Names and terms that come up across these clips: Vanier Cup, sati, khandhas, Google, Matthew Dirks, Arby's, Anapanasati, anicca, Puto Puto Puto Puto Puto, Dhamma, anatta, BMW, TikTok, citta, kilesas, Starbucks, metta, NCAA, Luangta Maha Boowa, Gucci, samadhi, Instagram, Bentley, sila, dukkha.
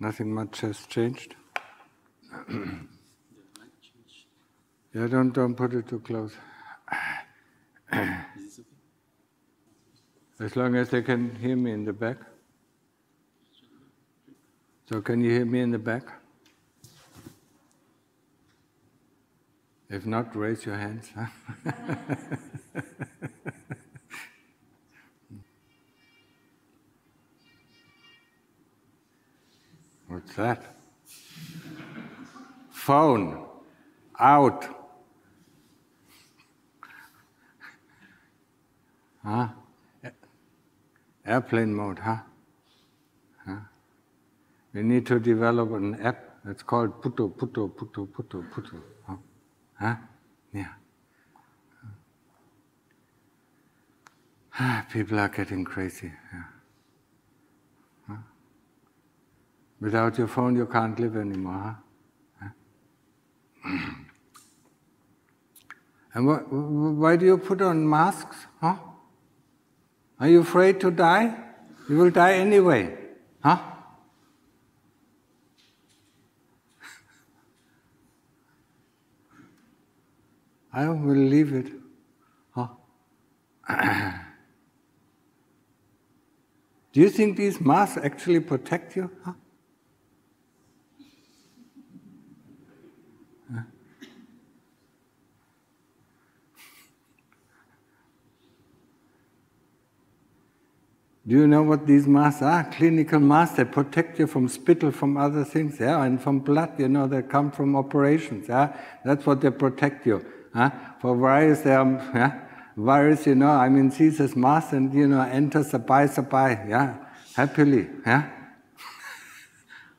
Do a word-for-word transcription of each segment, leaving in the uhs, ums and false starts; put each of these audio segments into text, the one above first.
Nothing much has changed. Yeah, don't don't put it too close. As long as they can hear me in the back. So can you hear me in the back? If not, raise your hands. What's that? Phone. Out. Huh? Airplane mode, huh? huh? We need to develop an app that's called Puto Puto Puto Puto Puto. Huh? Huh? Yeah. People are getting crazy. Yeah. Huh? Without your phone, you can't live anymore. Huh? Huh? And wh wh why do you put on masks? Huh? Are you afraid to die? You will die anyway. Huh? I will leave it. Huh? Do you think these masks actually protect you? Huh? Do you know what these masks are? Clinical masks, they protect you from spittle, from other things, yeah, and from blood, you know, they come from operations, yeah. That's what they protect you. Huh? For virus, they are, yeah, virus, you know, I mean, sees this mask and, you know, enters the bai, the bai, yeah, happily, yeah.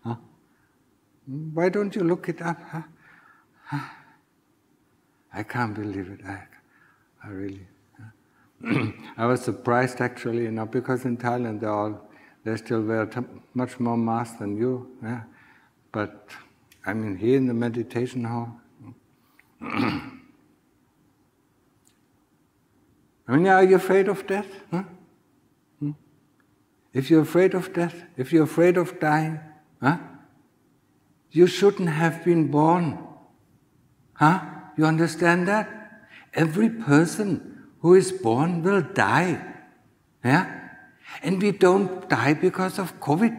Huh? Why don't you look it up, huh? Huh? I can't believe it, I, I really. I was surprised actually, you know, because in Thailand they all they still wear t much more masks than you. Yeah? But I mean, here in the meditation hall, I mean, are you afraid of death? Huh? Hmm? If you're afraid of death, if you're afraid of dying, huh? You shouldn't have been born. Huh? You understand that? Every person who is born will die, yeah? And we don't die because of COVID.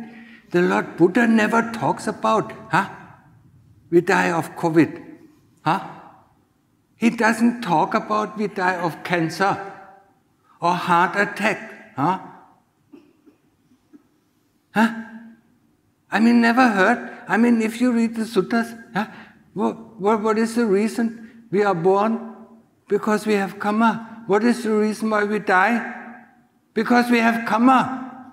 The Lord Buddha never talks about, huh? We die of COVID, huh? He doesn't talk about we die of cancer or heart attack, huh? Huh? I mean, never heard. I mean, if you read the suttas, huh? what, what, what is the reason we are born? Because we have karma. What is the reason why we die? Because we have karma.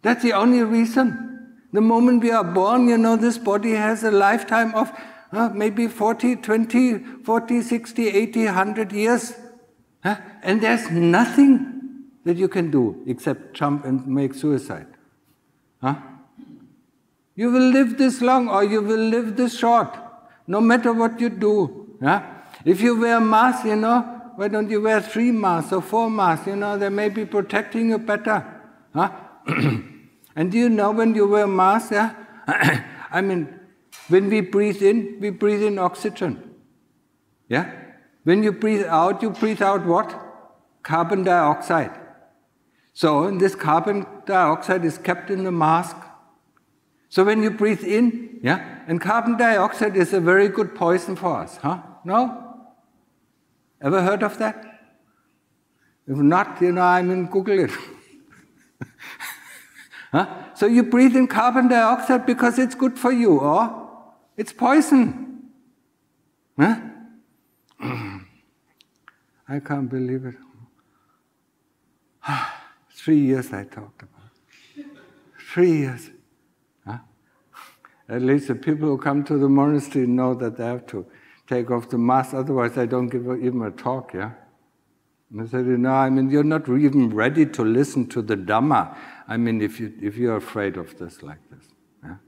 That's the only reason. The moment we are born, you know, this body has a lifetime of uh, maybe forty, twenty, forty, sixty, eighty, one hundred years. Huh? And there's nothing that you can do except jump and make suicide. Huh? You will live this long or you will live this short, no matter what you do. Huh? If you wear a mask, you know, why don't you wear three masks or four masks, you know, they may be protecting you better. Huh? And do you know when you wear a mask, yeah? I mean, when we breathe in, we breathe in oxygen. Yeah? When you breathe out, you breathe out what? Carbon dioxide. So this carbon dioxide is kept in the mask. So when you breathe in, yeah, and carbon dioxide is a very good poison for us, huh? No? Ever heard of that? If not, you know, I mean, Google it. Huh? So you breathe in carbon dioxide because it's good for you, or it's poison. Huh? I can't believe it. Three years I talked about it. Three years. Huh? At least the people who come to the monastery know that they have to take off the mask, otherwise I don't give even a talk, yeah? And I said, you know, I mean, you're not even ready to listen to the Dhamma, I mean, if, you, if you're afraid of this like this, yeah?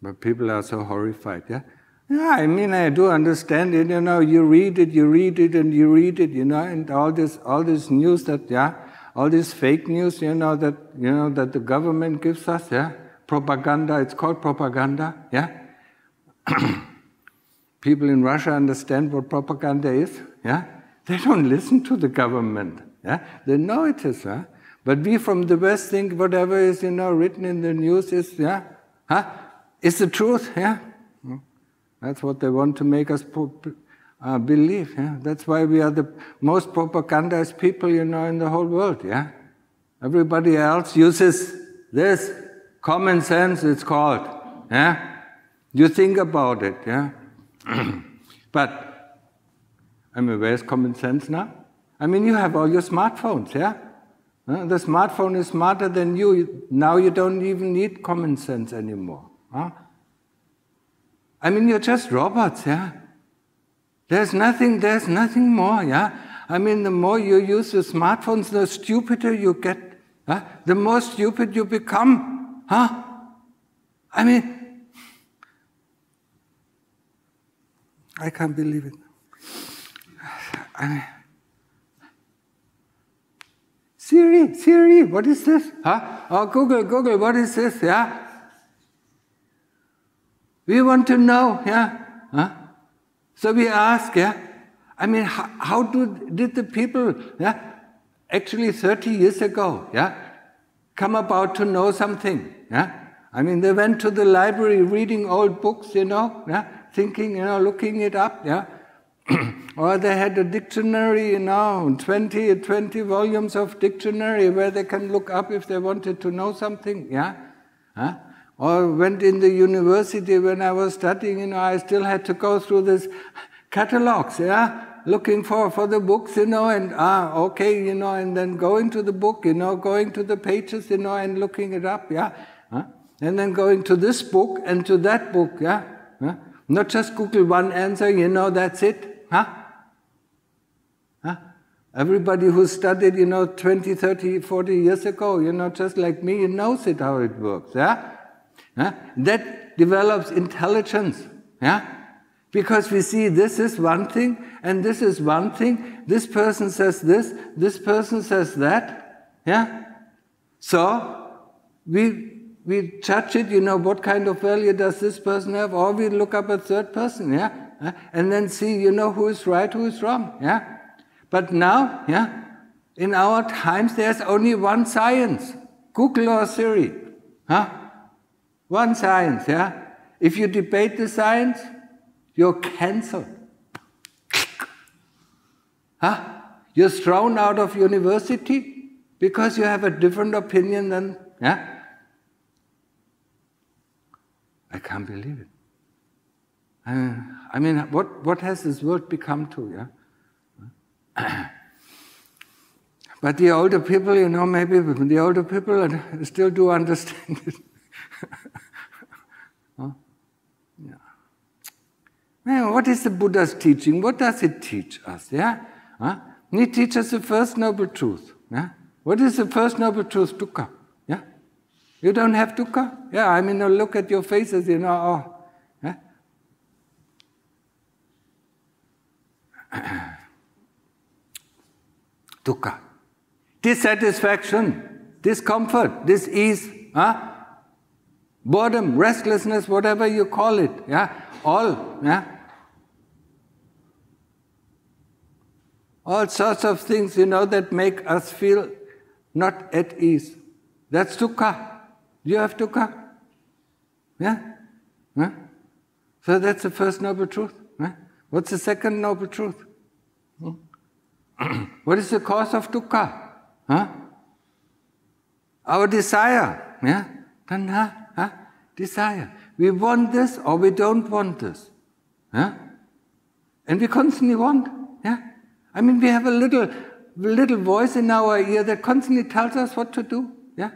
But people are so horrified, yeah? Yeah, I mean, I do understand it, you know, you read it, you read it, and you read it, you know, and all this, all this news that, yeah, all this fake news, you know, that, you know, that the government gives us, yeah, propaganda, it's called propaganda, yeah. People in Russia understand what propaganda is, yeah. They don't listen to the government, yeah. They know it is, huh? But we from the West think whatever is, you know, written in the news is, yeah, huh? It's the truth, yeah. That's what they want to make us uh, believe. Yeah? That's why we are the most propagandized people, you know, in the whole world. Yeah, everybody else uses this common sense. It's called. Yeah, you think about it. Yeah, but I mean, where's common sense now? I mean, you have all your smartphones. Yeah, uh, the smartphone is smarter than you. Now you don't even need common sense anymore. Huh? I mean, you're just robots, yeah? There's nothing, there's nothing more, yeah? I mean, the more you use your smartphones, the stupider you get, huh? The more stupid you become, huh? I mean, I can't believe it. I mean, Siri, Siri, what is this, huh? Oh, Google, Google, what is this, yeah? We want to know, yeah? Huh? So we ask, yeah? I mean, how, how do, did the people, yeah, actually thirty years ago, yeah, come about to know something, yeah? I mean, they went to the library reading old books, you know, yeah? Thinking, you know, looking it up, yeah? Or they had a dictionary, you know, twenty, twenty volumes of dictionary where they can look up if they wanted to know something, yeah? Huh? Or went in the university when I was studying, you know, I still had to go through this catalogs, yeah, looking for, for the books, you know, and ah, okay, you know, and then going to the book, you know, going to the pages, you know, and looking it up, yeah, huh? And then going to this book and to that book, yeah, huh? Not just Google one answer, you know, that's it, huh? Huh? Everybody who studied, you know, twenty, thirty, forty years ago, you know, just like me, you knows it, how it works, yeah? Yeah? That develops intelligence, yeah? Because we see this is one thing, and this is one thing, this person says this, this person says that, yeah? So, we, we judge it, you know, what kind of value does this person have, or we look up a third person, yeah? And then see, you know, who is right, who is wrong, yeah? But now, yeah, in our times, there's only one science, Google or Siri, huh? One science, yeah? If you debate the science, you're cancelled. Huh? You're thrown out of university because you have a different opinion than, yeah? I can't believe it. Uh, I mean, what, what has this world become to, yeah? But the older people, you know, maybe the older people still do understand it. Huh? Yeah. Man, what is the Buddha's teaching? What does it teach us? Yeah? Huh? He teaches the first noble truth. Yeah? What is the first noble truth? Dukkha. Yeah? You don't have dukkha? Yeah, I mean, look at your faces, you know. Oh, yeah? Dukkha. Dissatisfaction, discomfort, dis-ease. Huh? Boredom, restlessness, whatever you call it, yeah, all, yeah, all sorts of things, you know, that make us feel not at ease. That's dukkha. Do you have dukkha? Yeah? Yeah? So that's the first noble truth. Yeah? What's the second noble truth? Hmm? What is the cause of dukkha? Huh? Our desire, yeah? Tanha. Huh? Desire. We want this or we don't want this. Huh? And we constantly want. Yeah? I mean, we have a little, little voice in our ear that constantly tells us what to do. Yeah?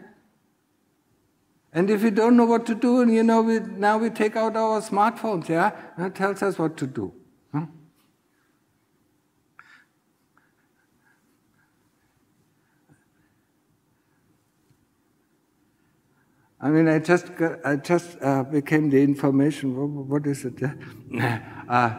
And if we don't know what to do, and you know, we, now we take out our smartphones, yeah? And it tells us what to do. Huh? I mean, I just got, I just uh, became the information. What, what is it? uh,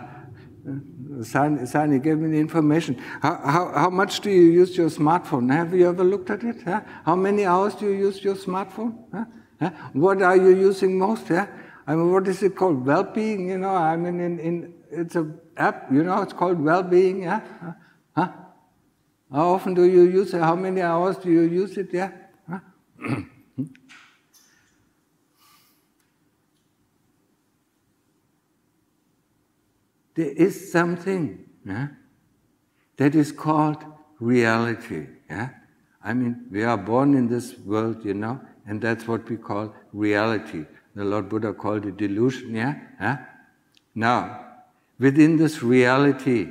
Sani, Sani gave me the information. How, how, how much do you use your smartphone? Have you ever looked at it? Huh? How many hours do you use your smartphone? Huh? Huh? What are you using most? Huh? I mean, what is it called? Well-being, you know, I mean, in, in, it's an app, you know, it's called well-being, yeah? Huh? Huh? How often do you use it? How many hours do you use it, yeah? Huh? There is something, yeah, that is called reality, yeah? I mean, we are born in this world, you know, and that's what we call reality. The Lord Buddha called it delusion, yeah? Huh? Now, within this reality,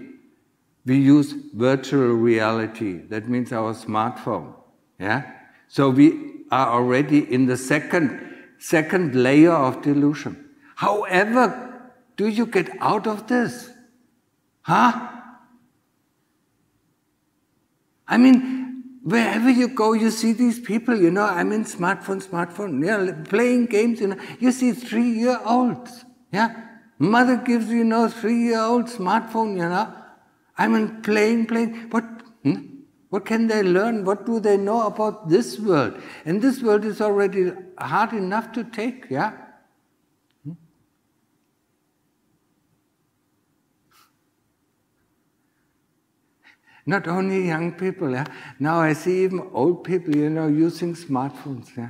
we use virtual reality. That means our smartphone, yeah? So we are already in the second, second layer of delusion. However, do you get out of this? Huh? I mean, wherever you go, you see these people, you know, I mean, smartphone, smartphone, yeah, playing games, you know. You see three-year-olds, yeah? Mother gives, you know, three-year-old smartphone, you know. I mean, playing, playing. What, hmm? What can they learn? What do they know about this world? And this world is already hard enough to take, yeah? Hmm? Not only young people, yeah? Now I see even old people, you know, using smartphones, yeah?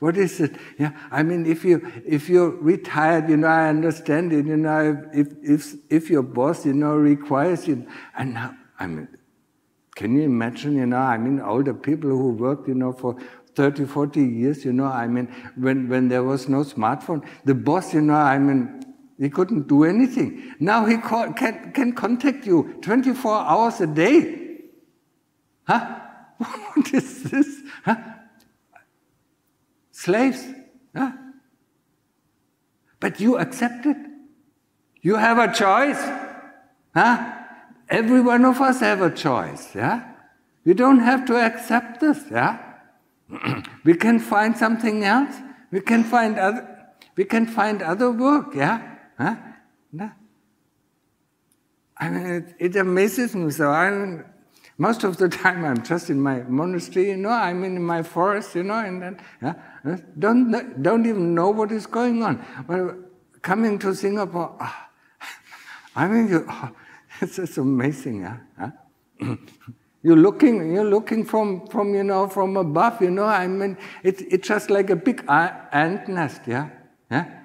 What is it? Yeah, I mean, if you if you're retired, you know, I understand it. You know, if if if your boss, you know, requires you, and now, I mean, can you imagine? You know, I mean, older people who worked, you know, for thirty, forty years. You know, I mean, when when there was no smartphone, the boss, you know, I mean, he couldn't do anything. Now he call, can can contact you twenty-four hours a day. Huh? What is this? Huh? Slaves, huh? But you accept it. You have a choice, huh? Every one of us have a choice, yeah? We don't have to accept this, yeah? We can find something else. We can find other. We can find other work, yeah? Huh? No. I mean, it, it amazes me. So I. Most of the time I'm just in my monastery, you know, I'm in my forest, you know, and then yeah, don't, don't even know what is going on. Well, coming to Singapore, oh, I mean, you, oh, it's just amazing, huh? You're looking, you're looking from, from, you know, from above, you know, I mean, it, it's just like a big ant nest, yeah? Yeah?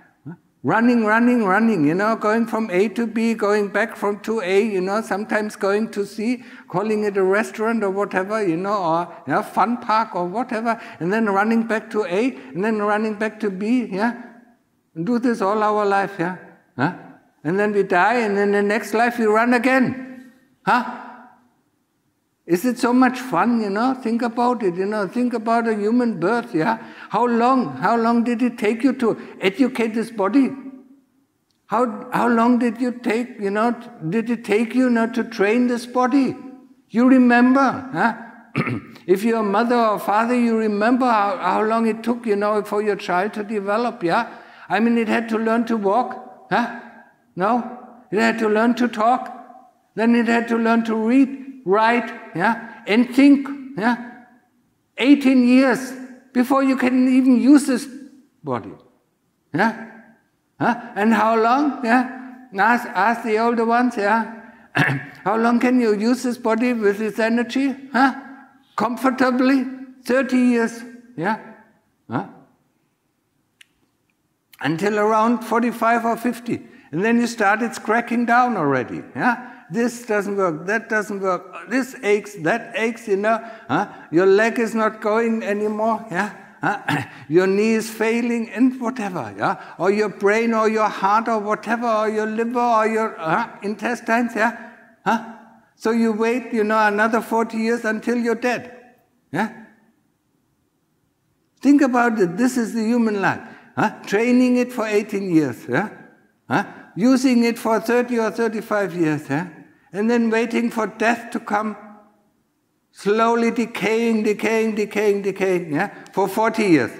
Running, running, running, you know, going from A to B, going back from to A, you know, sometimes going to C, calling it a restaurant or whatever, you know, or you know, fun park or whatever, and then running back to A, and then running back to B, yeah? And do this all our life, yeah? Huh? And then we die, and then the next life we run again. Huh? Is it so much fun, you know? Think about it, you know, think about a human birth, yeah? How long, how long did it take you to educate this body? How, how long did you take, you know, did it take you, you know, to train this body? You remember, huh? If you're a mother or father, you remember how, how long it took, you know, for your child to develop, yeah? I mean, it had to learn to walk, huh? No? It had to learn to talk. Then it had to learn to read. Write, yeah, and think, yeah, eighteen years before you can even use this body, yeah, huh? And how long, yeah, ask, ask the older ones, yeah, how long can you use this body with its energy, huh, comfortably, thirty years, yeah, huh? Until around forty-five or fifty, and then you start, it's cracking down already, yeah. This doesn't work, that doesn't work, this aches, that aches, you know, huh? Your leg is not going anymore, yeah? Huh? Your knee is failing and whatever, yeah? Or your brain or your heart or whatever, or your liver or your uh, intestines, yeah? Huh? So you wait, you know, another forty years until you're dead, yeah? Think about it, this is the human life, huh? Training it for eighteen years, yeah? Huh? Using it for thirty or thirty-five years, eh? And then waiting for death to come. slowly decaying, decaying, decaying, decaying, yeah, for forty years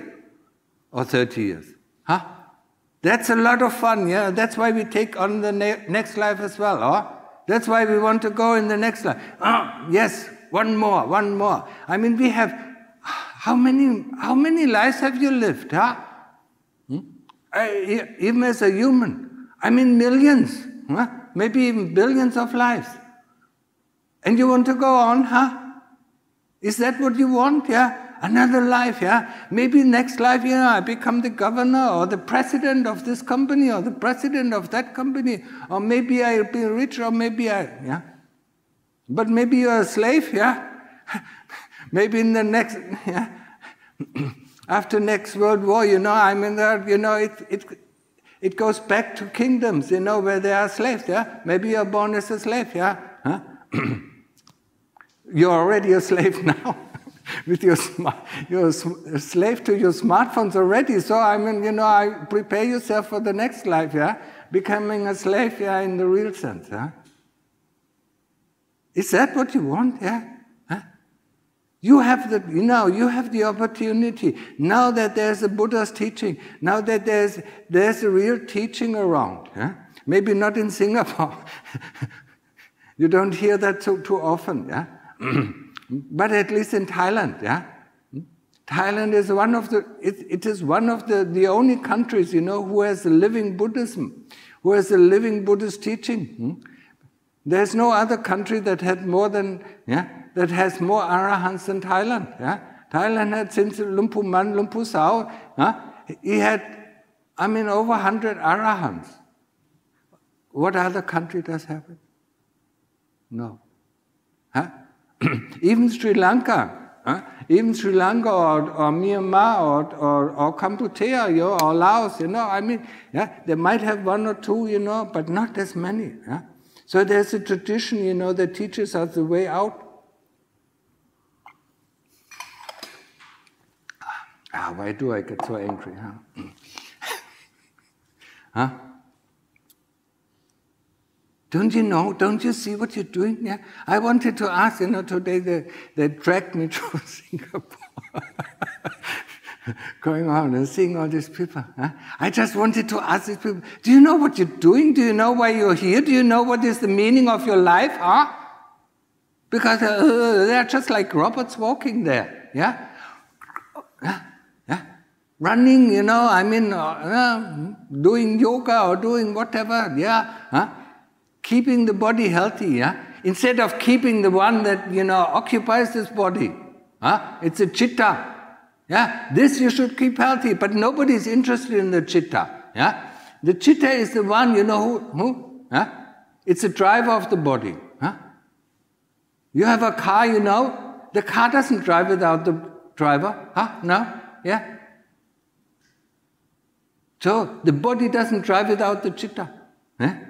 or thirty years. Huh? That's a lot of fun, yeah? That's why we take on the ne next life as well, huh? That's why we want to go in the next life. Oh, yes, one more, one more. I mean, we have... How many, how many lives have you lived, huh? Hmm? I, even as a human. I mean, millions, huh? Maybe even billions of lives. And you want to go on, huh? Is that what you want, yeah? Another life, yeah? Maybe next life, you know, I become the governor or the president of this company or the president of that company, or maybe I'll be rich, or maybe I, yeah? But maybe you're a slave, yeah? Maybe in the next, yeah? After next World War, you know, I mean, you know, it, it, it goes back to kingdoms, you know, where there are slaves, yeah? Maybe you're born as a slave, yeah? Huh? You're already a slave now. With your smart, you're a slave to your smartphones already. So I mean, you know, I prepare yourself for the next life, yeah? Becoming a slave, yeah, in the real sense, yeah? Is that what you want, yeah? Huh? You have the, you know, you have the opportunity. Now that there's a Buddha's teaching, now that there's, there's a real teaching around, yeah? Maybe not in Singapore. You don't hear that so, too often, yeah? But at least in Thailand, yeah? Thailand is one of the, it, it is one of the, the only countries, you know, who has a living Buddhism, who has a living Buddhist teaching. Hmm? There's no other country that had more than, yeah, that has more arahants than Thailand, yeah? Thailand had, since Luangpu Mun, Lumpu Sao, huh? He had, I mean, over one hundred arahants. What other country does have it? No. Huh? Even Sri Lanka, huh? Even Sri Lanka or, or Myanmar or, or, or Cambodia, you know, or Laos, you know, I mean, yeah, they might have one or two, you know, but not as many. Yeah? So there's a tradition, you know, that teaches us the way out. Ah, why do I get so angry, huh? Huh? Don't you know? Don't you see what you're doing? Yeah? I wanted to ask, you know, today they, they dragged me to Singapore, going on and seeing all these people. Huh? I just wanted to ask these people, do you know what you're doing? Do you know why you're here? Do you know what is the meaning of your life? Huh? Because uh, they're just like robots walking there, yeah? Yeah? Yeah? Running, you know, I mean, uh, uh, doing yoga or doing whatever, yeah? Huh? Keeping the body healthy, yeah? Instead of keeping the one that, you know, occupies this body. Huh? It's a citta. Yeah? This you should keep healthy, but nobody's interested in the citta. Yeah? The citta is the one, you know, who? who huh? It's the driver of the body. Huh? You have a car, you know, the car doesn't drive without the driver. Huh? No? Yeah? So, the body doesn't drive without the citta. Yeah?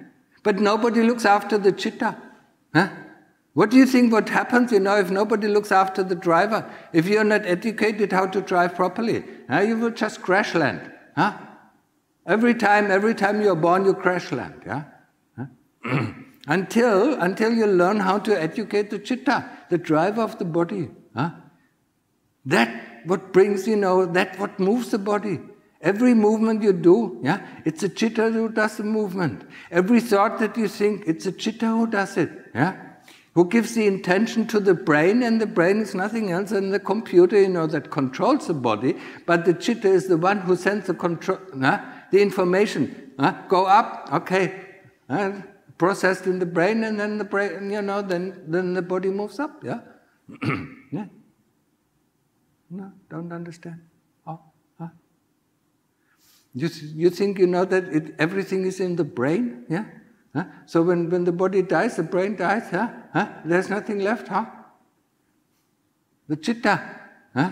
But nobody looks after the citta. Huh? What do you think what happens, you know, if nobody looks after the driver? If you're not educated how to drive properly, huh, you will just crash land. Huh? Every time, every time you're born, you crash land. Yeah? Huh? until, until you learn how to educate the citta, the driver of the body. Huh? That what brings, you know, that what moves the body. Every movement you do, yeah, it's a citta who does the movement. Every thought that you think, it's a citta who does it, yeah? Who gives the intention to the brain, and the brain is nothing else than the computer, you know, that controls the body, but the citta is the one who sends the control, uh, the information, uh, go up, okay, uh, processed in the brain, and then the brain, you know, then, then the body moves up, yeah? Yeah. No, don't understand. You, you think, you know, that it, everything is in the brain, yeah? Huh? So when, when the body dies, the brain dies, huh? Huh? There's nothing left, huh? The citta, huh?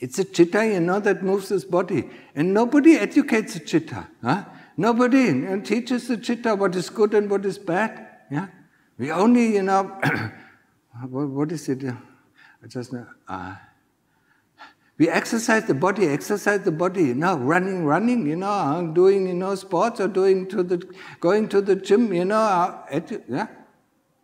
It's a citta, you know, that moves this body. And nobody educates the citta, huh? Nobody and teaches the citta what is good and what is bad, yeah? We only, you know, what, what is it? I just know. Uh, We exercise the body, exercise the body, you know, running, running, you know, doing, you know, sports or doing to the, going to the gym, you know, edu yeah?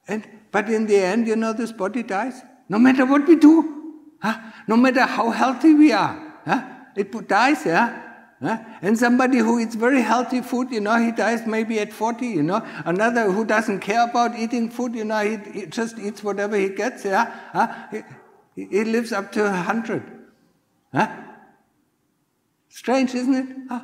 And, but in the end, you know, this body dies. No matter what we do, huh? No matter how healthy we are, huh? It dies, yeah? Huh? And somebody who eats very healthy food, you know, he dies maybe at forty, you know. Another who doesn't care about eating food, you know, he, he just eats whatever he gets, yeah? Huh? He, he lives up to a hundred. Huh? Strange, isn't it? Huh?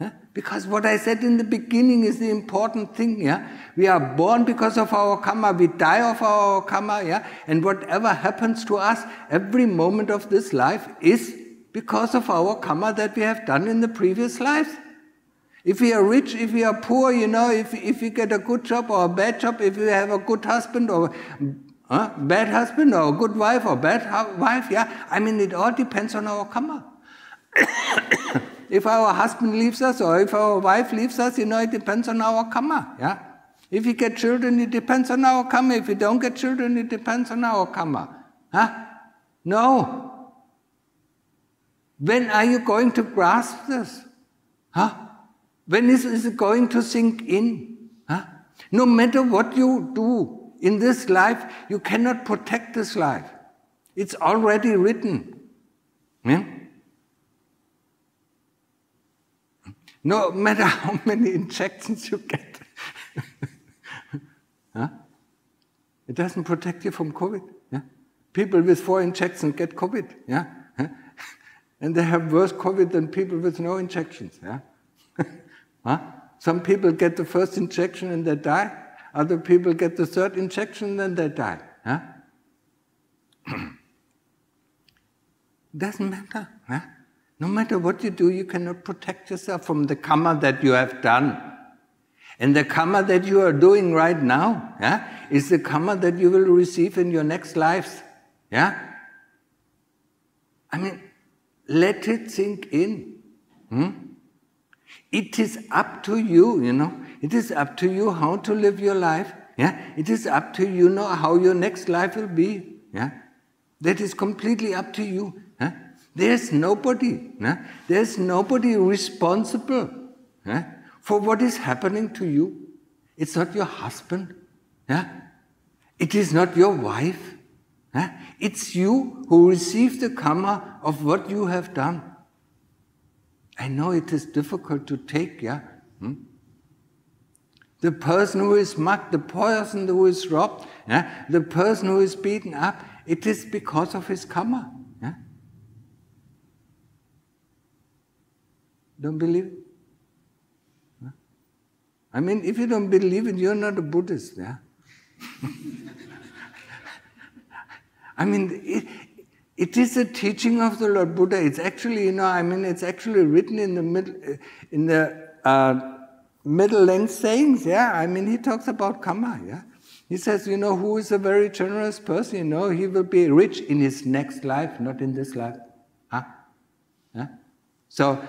Huh? Because what I said in the beginning is the important thing, yeah? We are born because of our karma, we die of our karma, yeah? And whatever happens to us, every moment of this life is because of our karma that we have done in the previous lives. If we are rich, if we are poor, you know, if, if we get a good job or a bad job, if we have a good husband or uh, bad husband or a good wife or bad wife, yeah, I mean, it all depends on our karma. If our husband leaves us or if our wife leaves us, you know, it depends on our karma, yeah. If we get children, it depends on our karma. If we don't get children, it depends on our karma. Huh? No. When are you going to grasp this? Huh? When is, is it going to sink in? Huh? No matter what you do in this life, you cannot protect this life. It's already written. Yeah? No matter how many injections you get. Huh? It doesn't protect you from COVID. Yeah? People with four injections get COVID. Yeah? Huh? And they have worse COVID than people with no injections. Yeah? Huh? Some people get the first injection and they die. Other people get the third injection and then they die. Huh? Doesn't matter. Huh? No matter what you do, you cannot protect yourself from the karma that you have done. And the karma that you are doing right now, yeah, is the karma that you will receive in your next lives. Yeah? I mean, let it sink in. Hmm? It is up to you, you know. It is up to you how to live your life. Yeah? It is up to you, you know, how your next life will be. Yeah? That is completely up to you. Huh? There's nobody. Huh? There's nobody responsible, huh, for what is happening to you. It's not your husband. Yeah? It is not your wife. Huh? It's you who receive the karma of what you have done. I know it is difficult to take, yeah? Hmm? The person who is mugged, the person who is robbed, yeah? The person who is beaten up, it is because of his karma. Yeah? Don't believe it? Huh? I mean, if you don't believe it, you're not a Buddhist, yeah? I mean, it, it is a teaching of the Lord Buddha. It's actually, you know, I mean, it's actually written in the middle, in the uh, middle length sayings. Yeah, I mean, he talks about karma. Yeah, he says, you know, who is a very generous person, you know, he will be rich in his next life, not in this life. Huh? Huh? So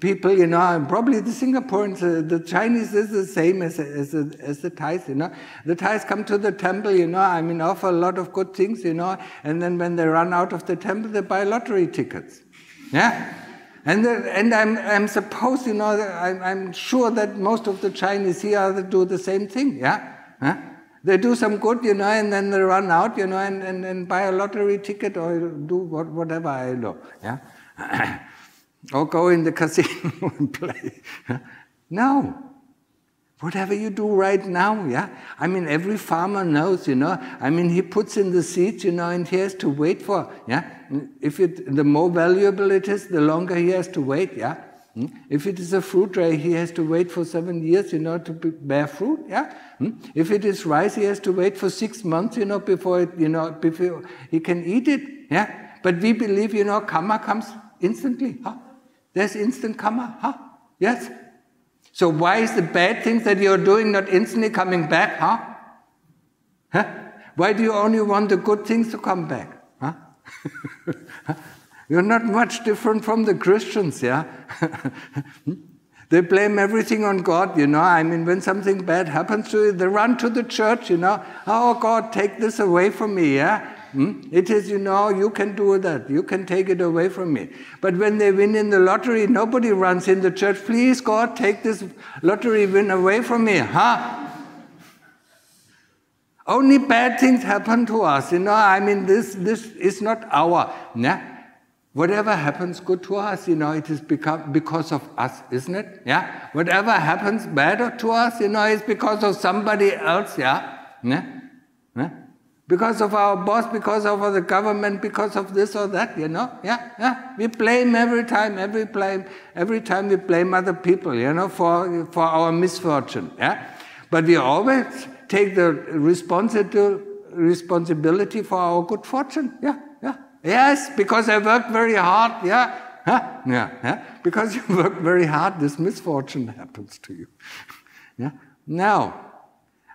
people, you know, and probably the Singaporeans, uh, the Chinese is the same as, as, as the Thais, you know. The Thais come to the temple, you know, I mean, offer a lot of good things, you know, and then when they run out of the temple, they buy lottery tickets. Yeah? And, the, and I'm, I'm supposed, you know, I'm, I'm sure that most of the Chinese here do the same thing, yeah? Huh? They do some good, you know, and then they run out, you know, and, and, and buy a lottery ticket or do what, whatever I know, yeah? Or go in the casino and play. No. Whatever you do right now, yeah? I mean, every farmer knows, you know? I mean, he puts in the seeds, you know, and he has to wait for, yeah? If it, the more valuable it is, the longer he has to wait, yeah? If it is a fruit tree, he has to wait for seven years, you know, to bear fruit, yeah? If it is rice, he has to wait for six months, you know, before, it, you know, before he can eat it, yeah? But we believe, you know, karma comes instantly, huh? There's instant karma, huh? Yes? So why is the bad things that you're doing not instantly coming back, huh? Huh? Why do you only want the good things to come back, huh? You're not much different from the Christians, yeah? They blame everything on God, you know? I mean, when something bad happens to you, they run to the church, you know? Oh, God, take this away from me, yeah? Hmm? It is, you know, you can do that, you can take it away from me. But when they win in the lottery, nobody runs in the church, please God, take this lottery win away from me, huh? Only bad things happen to us, you know. I mean, this, this is not our, yeah? Whatever happens good to us, you know, it is become because of us, isn't it? Yeah? Whatever happens bad to us, you know, it's because of somebody else, yeah? yeah? yeah? Because of our boss, because of the government, because of this or that, you know, yeah, yeah. We blame every time, every blame, every time we blame other people, you know, for, for our misfortune, yeah. But we always take the responsi- responsibility for our good fortune, yeah, yeah. Yes, because I worked very hard, yeah, huh? yeah, yeah. Because you worked very hard, this misfortune happens to you, yeah. Now,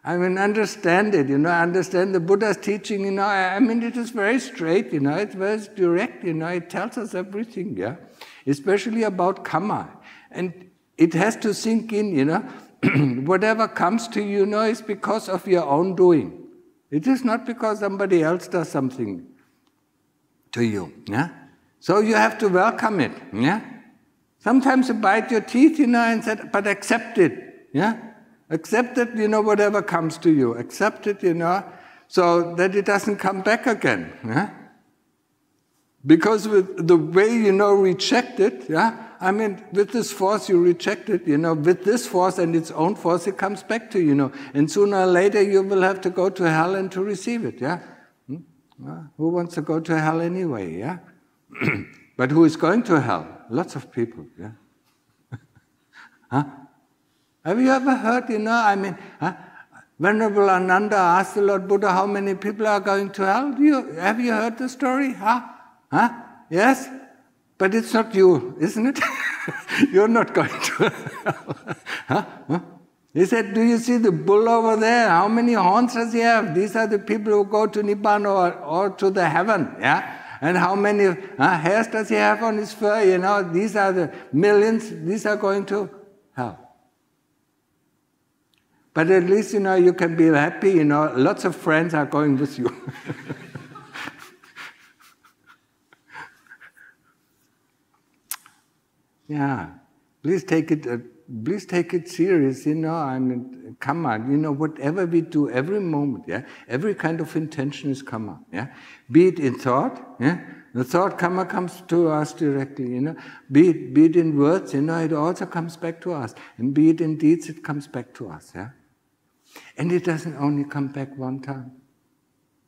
I mean, understand it, you know, understand the Buddha's teaching, you know, I mean, it is very straight, you know, it's very direct, you know, it tells us everything, yeah, especially about karma. And it has to sink in, you know, whatever comes to you, you know, is because of your own doing. It is not because somebody else does something to you, yeah. So you have to welcome it, yeah. Sometimes you bite your teeth, you know, and said, but accept it, yeah. Accept it, you know, whatever comes to you. Accept it, you know, so that it doesn't come back again. Yeah? Because with the way, you know, reject it, yeah? I mean, with this force you reject it, you know, with this force and its own force, it comes back to you, you know. And sooner or later you will have to go to hell and to receive it, yeah? Hmm? Well, who wants to go to hell anyway, yeah? But who is going to hell? Lots of people, yeah? Huh? Have you ever heard, you know, I mean, huh? Venerable Ananda asked the Lord Buddha, how many people are going to hell? Do you, have you heard the story? Huh? Huh? Yes? But it's not you, isn't it? You're not going to hell. Huh? Huh? He said, do you see the bull over there? How many horns does he have? These are the people who go to Nibbana or, or to the heaven, yeah? And how many uh, hairs does he have on his fur? You know, these are the millions, these are going to hell. But at least, you know, you can be happy, you know, lots of friends are going with you. Yeah, please take it, uh, please take it serious, you know, I mean, karma, you know, whatever we do, every moment, yeah, every kind of intention is karma, yeah, be it in thought, yeah, the thought karma comes to us directly, you know. Be it, be it in words, you know, it also comes back to us. And be it in deeds, it comes back to us, yeah. And it doesn't only come back one time.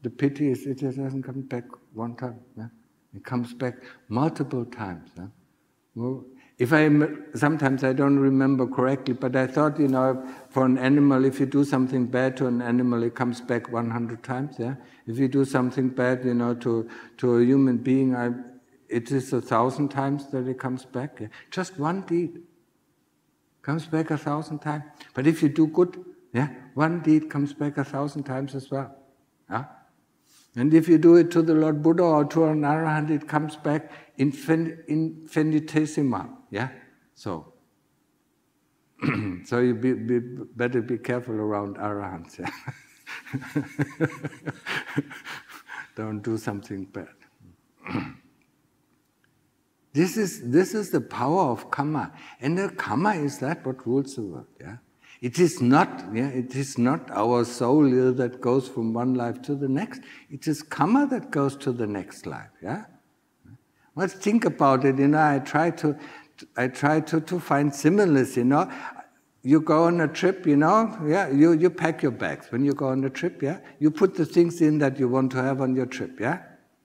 The pity is, it doesn't come back one time, yeah. It comes back multiple times, yeah. Well, if I, sometimes I don't remember correctly, but I thought, you know, for an animal, if you do something bad to an animal, it comes back one hundred times, yeah? If you do something bad, you know, to, to a human being, I, it is a thousand times that it comes back. Yeah? Just one deed comes back a thousand times. But if you do good, yeah, one deed comes back a thousand times as well. Yeah? And if you do it to the Lord Buddha or to an Arahant, it comes back infin infinitesimal. Yeah, so so you be, be, better be careful around arahants. Yeah? Don't do something bad. This is this is the power of karma, and the karma is that what rules the world. Yeah, it is not yeah it is not our soul that goes from one life to the next. It is karma that goes to the next life. Yeah, let's think about it. You know, I try to. I try to, to find similes, you know. You go on a trip, you know, yeah, you, you pack your bags. When you go on a trip, yeah, you put the things in that you want to have on your trip, yeah.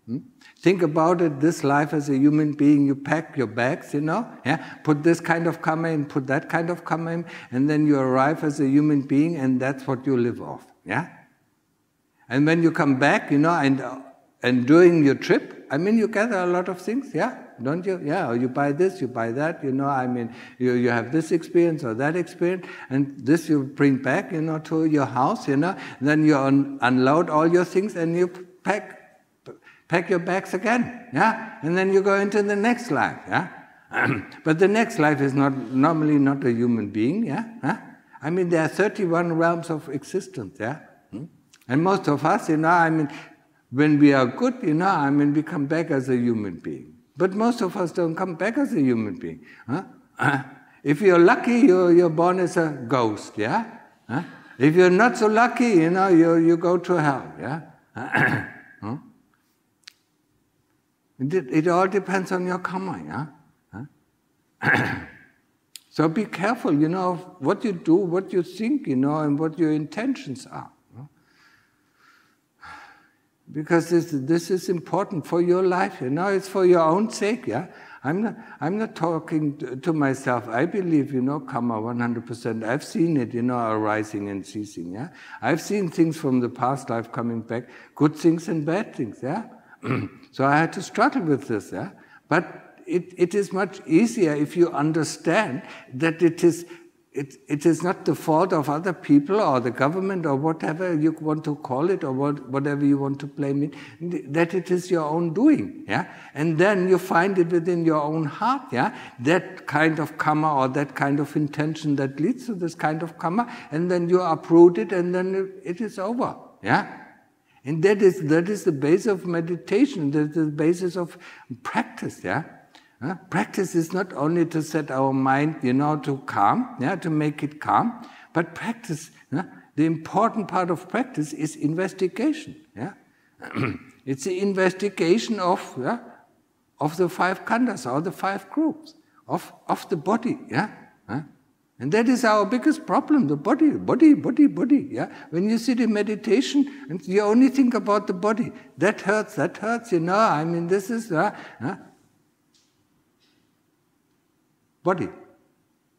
Hmm? Think about it, this life as a human being, you pack your bags, you know, yeah, put this kind of karma in, put that kind of karma in, and then you arrive as a human being and that's what you live off, yeah. And when you come back, you know, and, and during your trip, I mean, you gather a lot of things, yeah. Don't you? Yeah, you buy this, you buy that, you know, I mean, you, you have this experience or that experience, and this you bring back, you know, to your house, you know, then you un unload all your things and you pack pack your bags again, yeah? And then you go into the next life, yeah? But the next life is not normally not a human being, yeah? Huh? I mean, there are thirty-one realms of existence, yeah? Hmm? And most of us, you know, I mean, when we are good, you know, I mean, we come back as a human being. But most of us don't come back as a human being. Huh? If you're lucky, you're, you're born as a ghost, yeah? Huh? If you're not so lucky, you know, you, you go to hell, yeah? hmm? it, it all depends on your karma, yeah? Huh? So be careful, you know, of what you do, what you think, you know, and what your intentions are. You know? Because this, this is important for your life, you know, it's for your own sake, yeah? I'm not, I'm not talking to, to myself. I believe, you know, karma one hundred percent. I've seen it, you know, arising and ceasing, yeah? I've seen things from the past life coming back, good things and bad things, yeah? So I had to struggle with this, yeah? But it, it is much easier if you understand that it is, it, it is not the fault of other people or the government or whatever you want to call it or what, whatever you want to blame it, that it is your own doing, yeah? And then you find it within your own heart, yeah? That kind of karma or that kind of intention that leads to this kind of karma, and then you uproot it and then it is over, yeah? And that is, that is the base of meditation, that is the basis of practice, yeah? Uh, practice is not only to set our mind, you know, to calm, yeah, to make it calm, but practice, yeah, the important part of practice is investigation, yeah? It's the investigation of, yeah, of the five khandhas or the five groups, of, of the body, yeah? Uh, and that is our biggest problem, the body, body, body, body, yeah? When you sit in meditation and you only think about the body, that hurts, that hurts, you know, I mean, this is... Uh, uh, Body.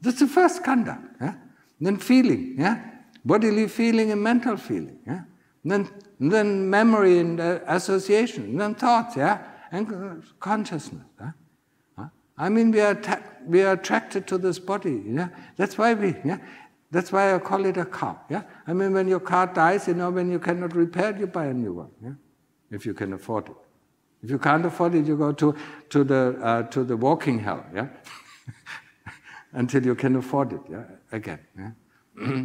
That's the first khandha. Yeah? Then feeling, yeah? Bodily feeling and mental feeling. Yeah? And then, and then memory and uh, association, and then thoughts, yeah? And consciousness. Yeah? Huh? I mean, we are we are attracted to this body. Yeah? That's why we. Yeah? That's why I call it a car. Yeah? I mean, when your car dies, you know, when you cannot repair it, you buy a new one. Yeah? If you can afford it. If you can't afford it, you go to to the uh, to the walking hell. Yeah. Until you can afford it, yeah, again. Yeah?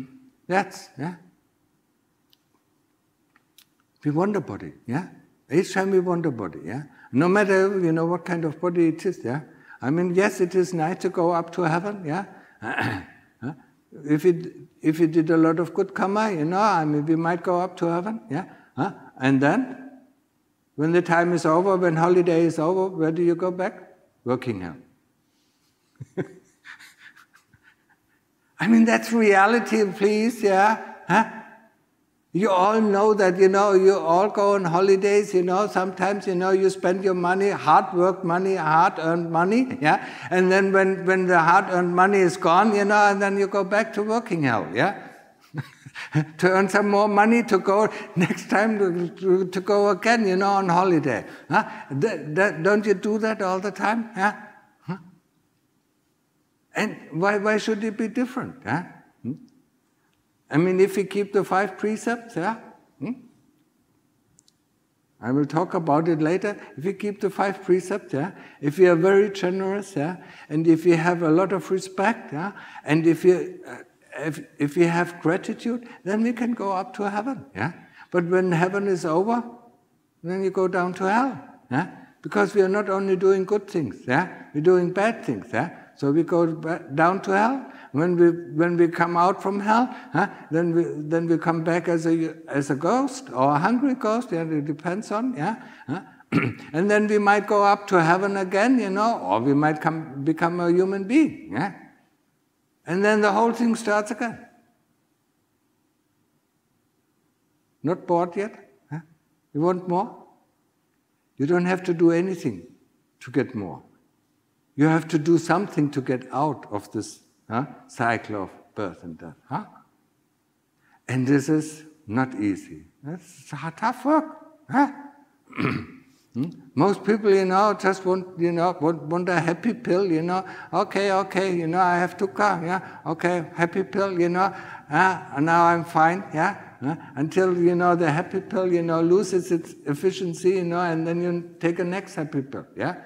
That's, yeah. We want a body, yeah? Each time we want a body, yeah? No matter, you know, what kind of body it is, yeah? I mean, yes, it is nice to go up to heaven, yeah? if, it, if it did a lot of good karma, you know, I mean, we might go up to heaven, yeah? Huh? And then, when the time is over, when holiday is over, where do you go back? Working hell. I mean, that's reality, please, yeah? Huh? You all know that, you know, you all go on holidays, you know, sometimes, you know, you spend your money, hard-worked money, hard-earned money, yeah? And then when, when the hard-earned money is gone, you know, and then you go back to working hell, yeah? To earn some more money, to go next time, to, to, to go again, you know, on holiday. Huh? That, that, don't you do that all the time, yeah? And why, why should it be different? Eh? Hmm? I mean, if we keep the five precepts, yeah? Hmm? I will talk about it later. If we keep the five precepts, yeah? If we are very generous, yeah? And if we have a lot of respect, yeah? And if we, uh, if, if we have gratitude, then we can go up to heaven. Yeah? But when heaven is over, then you go down to hell. Yeah? Because we are not only doing good things, yeah? We're doing bad things. Yeah? So we go down to hell. When we when we come out from hell, huh, then we then we come back as a as a ghost or a hungry ghost. Yeah, it depends on, yeah. Huh? And then we might go up to heaven again, you know, or we might come become a human being, yeah. And then the whole thing starts again. Not bored yet? Huh? You want more? You don't have to do anything to get more. You have to do something to get out of this huh, cycle of birth and death. Huh? And this is not easy. It's tough work. Huh? hmm? Most people, you know, just want, you know, want, want a happy pill, you know. Okay, okay, you know, I have to come, yeah. Okay, happy pill, you know. Uh, now I'm fine, yeah. Uh, until, you know, the happy pill, you know, loses its efficiency, you know, and then you take a next happy pill, yeah.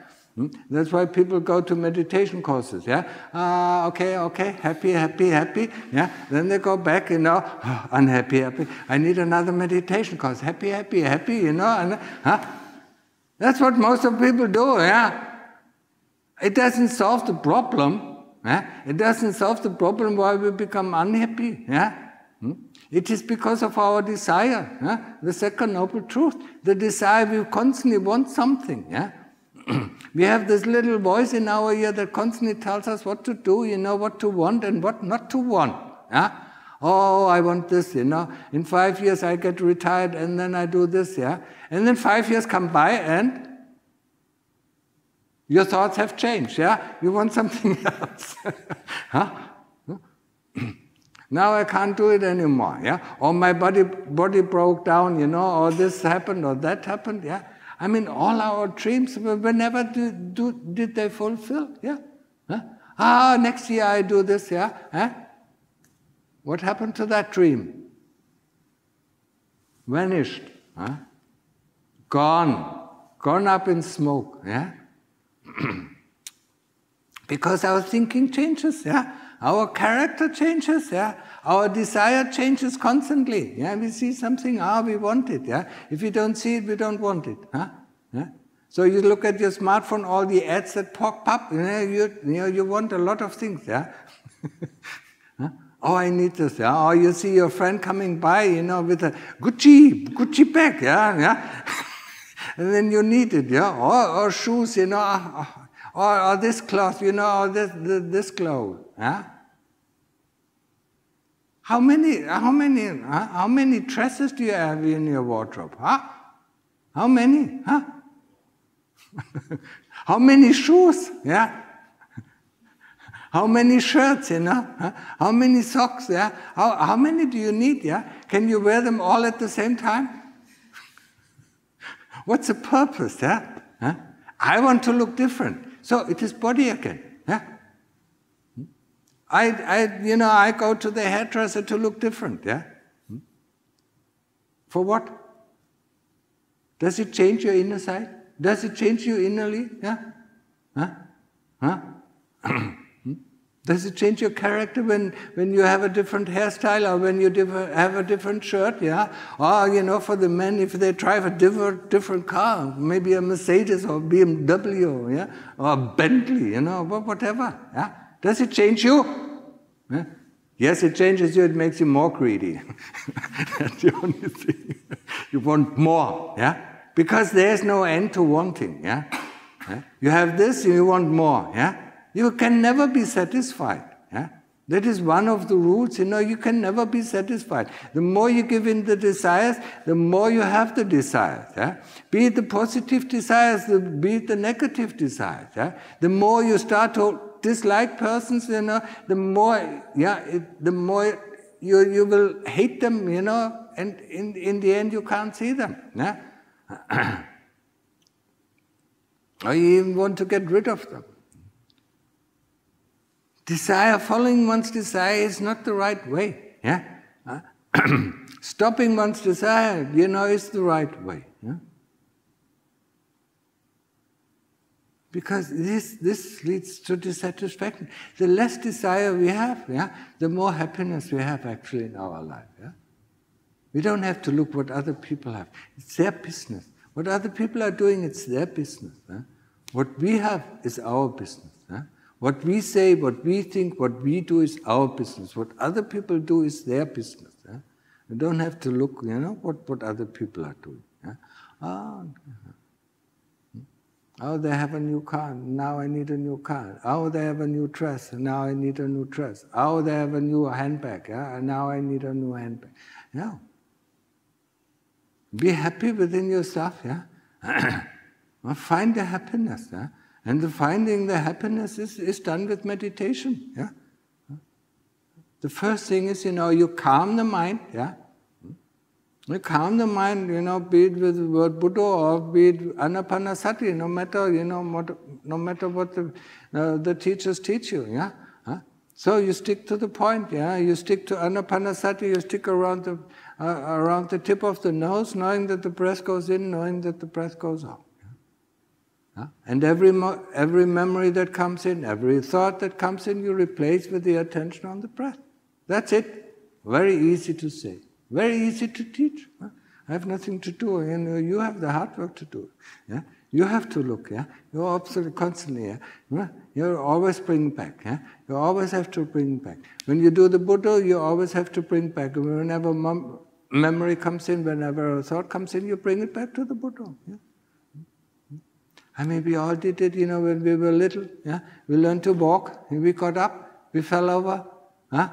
That's why people go to meditation courses, yeah? Uh, okay, okay, happy, happy, happy, yeah? Then they go back, you know, oh, unhappy, happy. I need another meditation course, happy, happy, happy, you know? And, huh? That's what most of people do, yeah? It doesn't solve the problem, yeah? It doesn't solve the problem why we become unhappy, yeah? Hmm? It is because of our desire, huh? The second noble truth, the desire we constantly want something. Yeah? We have this little voice in our ear that constantly tells us what to do, you know, what to want and what not to want. Yeah? Oh, I want this, you know, in five years I get retired and then I do this, yeah. And then five years come by and your thoughts have changed, yeah. You want something else. Huh? Now I can't do it anymore, yeah. Or my body, body broke down, you know, or this happened or that happened, yeah. I mean, all our dreams, whenever do, do, did they fulfill, yeah. Huh? Ah, next year I do this, yeah. Huh? What happened to that dream? Vanished, huh? Gone, gone up in smoke, yeah? Because our thinking changes, yeah? Our character changes, yeah? Our desire changes constantly, yeah? We see something, ah, we want it, yeah? If we don't see it, we don't want it, huh? Yeah? So you look at your smartphone, all the ads that pop up, you know, you, you, know, you want a lot of things, yeah? Oh, I need this, yeah. Or you see your friend coming by, you know, with a Gucci, Gucci bag, yeah, yeah. And then you need it, yeah. Or, or shoes, you know, or, or this cloth, you know, or this, this, this cloth, yeah. How many, how many, huh? How many dresses do you have in your wardrobe, huh? How many, huh? How many shoes, yeah? How many shirts, you know? Huh? How many socks, yeah? How, how many do you need, yeah? Can you wear them all at the same time? What's the purpose, yeah? Huh? I want to look different. So it is body again, yeah? I, I, you know, I go to the hairdresser to look different, yeah? For what? Does it change your inner side? Does it change you innerly, yeah? Huh? Huh? Does it change your character when, when you have a different hairstyle or when you have a different shirt, yeah? Or, you know, for the men, if they drive a different, different car, maybe a Mercedes or B M W, yeah? Or Bentley, you know, whatever, yeah? Does it change you? Yeah? Yes, it changes you, it makes you more greedy. That's the only thing. You want more, yeah? Because there's no end to wanting, yeah? Yeah? You have this, you want more, yeah? You can never be satisfied. Yeah? That is one of the rules, you know, you can never be satisfied. The more you give in the desires, the more you have the desires. Yeah? Be it the positive desires, be it the negative desires. Yeah? The more you start to dislike persons, you know, the more, yeah, it, the more you, you will hate them, you know, and in, in the end you can't see them. Yeah? Or you even want to get rid of them. Desire, following one's desire is not the right way, yeah? Stopping one's desire, you know, is the right way, yeah? Because this, this leads to dissatisfaction. The less desire we have, yeah, the more happiness we have actually in our life, yeah? We don't have to look what other people have. It's their business. What other people are doing, it's their business, yeah? What we have is our business, yeah? What we say, what we think, what we do is our business. What other people do is their business. Eh? You don't have to look, you know, what, what other people are doing. Eh? Oh, oh, they have a new car, now I need a new car. Oh, they have a new dress, now I need a new dress. Oh, they have a new handbag, eh? Now I need a new handbag. No. Be happy within yourself, yeah? Find the happiness, eh? And the finding the happiness is, is done with meditation, yeah? The first thing is, you know, you calm the mind, yeah? You calm the mind, you know, be it with the word Buddha or be it Anapanasati, no matter, you know, no matter what the, uh, the teachers teach you, yeah? Huh? So you stick to the point, yeah? You stick to Anapanasati, you stick around the, uh, around the tip of the nose, knowing that the breath goes in, knowing that the breath goes out. And every, mo every memory that comes in, every thought that comes in, you replace with the attention on the breath. That's it. Very easy to say. Very easy to teach. I have nothing to do. You know, you have the hard work to do. Yeah? You have to look, yeah? You're obviously constantly, yeah? Yeah? You're always bring back, yeah? You always have to bring back. When you do the Buddha, you always have to bring back. Whenever mem memory comes in, whenever a thought comes in, you bring it back to the Buddha, yeah? I mean, we all did it, you know, when we were little, yeah? We learned to walk, we got up, we fell over, huh?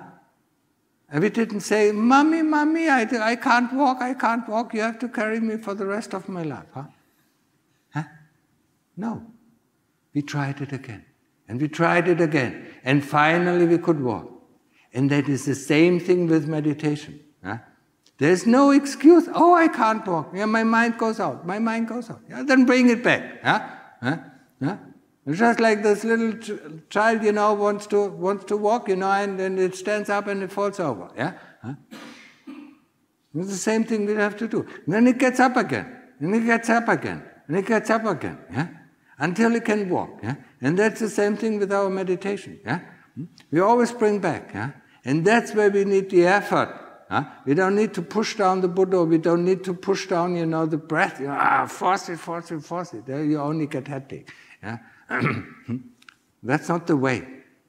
And we didn't say, Mommy, Mommy, I, I can't walk, I can't walk, you have to carry me for the rest of my life, huh? Huh? No. We tried it again, and we tried it again, and finally we could walk. And that is the same thing with meditation, huh? There's no excuse, oh, I can't walk, yeah, my mind goes out, my mind goes out. Yeah, then bring it back, huh? Huh? Huh? Just like this little ch child, you know, wants to, wants to walk, you know, and then it stands up and it falls over, yeah? Huh? It's the same thing we have to do. And then it gets up again, and it gets up again, and it gets up again, yeah? Until it can walk, yeah? And that's the same thing with our meditation, yeah? We always bring back, yeah? And that's where we need the effort, huh? We don't need to push down the Buddha, we don't need to push down, you know, the breath, you know, ah, force it, force it, force it. You only get headache, yeah? That's not the way.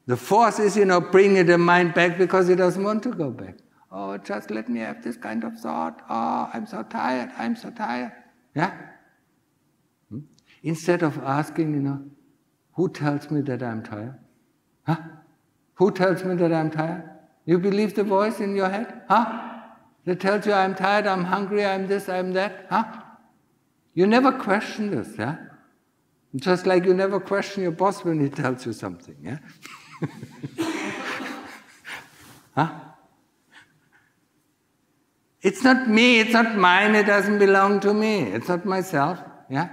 The force is, you know, bringing the mind back because it doesn't want to go back. Oh, just let me have this kind of thought. Oh, I'm so tired, I'm so tired. Yeah? Hmm? Instead of asking, you know, who tells me that I'm tired? Huh? Who tells me that I'm tired? You believe the voice in your head? Huh? That tells you I'm tired, I'm hungry, I'm this, I'm that. Huh? You never question this, yeah? Just like you never question your boss when he tells you something, yeah? Huh? It's not me, it's not mine, it doesn't belong to me, it's not myself, yeah?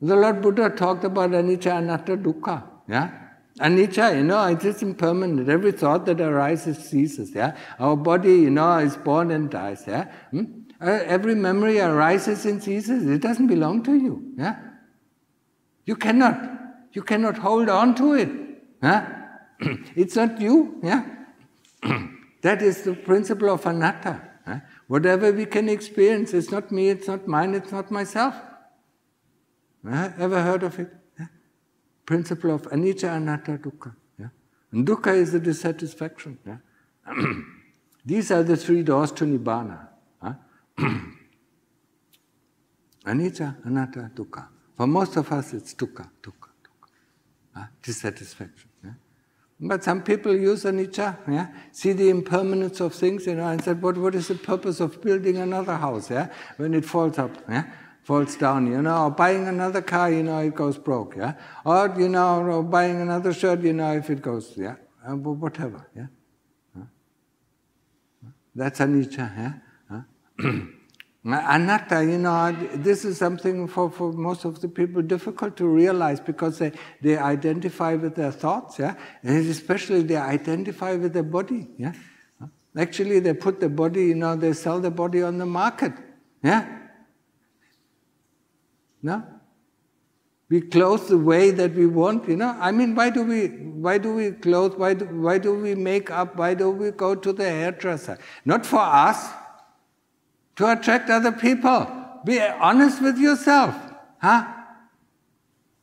The Lord Buddha talked about anicca, anatta, dukkha, yeah? Anicca, you know, it is impermanent. Every thought that arises ceases, yeah? Our body, you know, is born and dies, yeah? Hmm? Uh, every memory arises and ceases, it doesn't belong to you, yeah? You cannot, you cannot hold on to it, huh? It's not you, yeah? That is the principle of anatta, huh? Whatever we can experience, it's not me, it's not mine, it's not myself. Huh? Ever heard of it? Huh? Principle of anicca, anatta, dukkha. Yeah? And dukkha is the dissatisfaction. Yeah? These are the three doors to nibbana. Huh? Anicca, anatta, dukkha. For most of us, it's dukkha, dukkha, dukkha, huh? Dissatisfaction. Yeah? But some people use anicca, yeah? See the impermanence of things, you know, and said, "What? What is the purpose of building another house? Yeah, when it falls up, yeah, falls down, you know, or buying another car, you know, it goes broke, yeah, or you know, or buying another shirt, you know, if it goes, yeah, uh, whatever, yeah." Huh? That's anicca, yeah. Huh? Anatta, you know, this is something for, for most of the people difficult to realize because they, they identify with their thoughts, yeah? And especially they identify with their body, yeah? Actually, they put the body, you know, they sell the body on the market, yeah? No? We clothe the way that we want, you know? I mean, why do we, why do we clothe, why do, why do we make up, why do we go to the hairdresser? Not for us. To attract other people. Be honest with yourself, huh?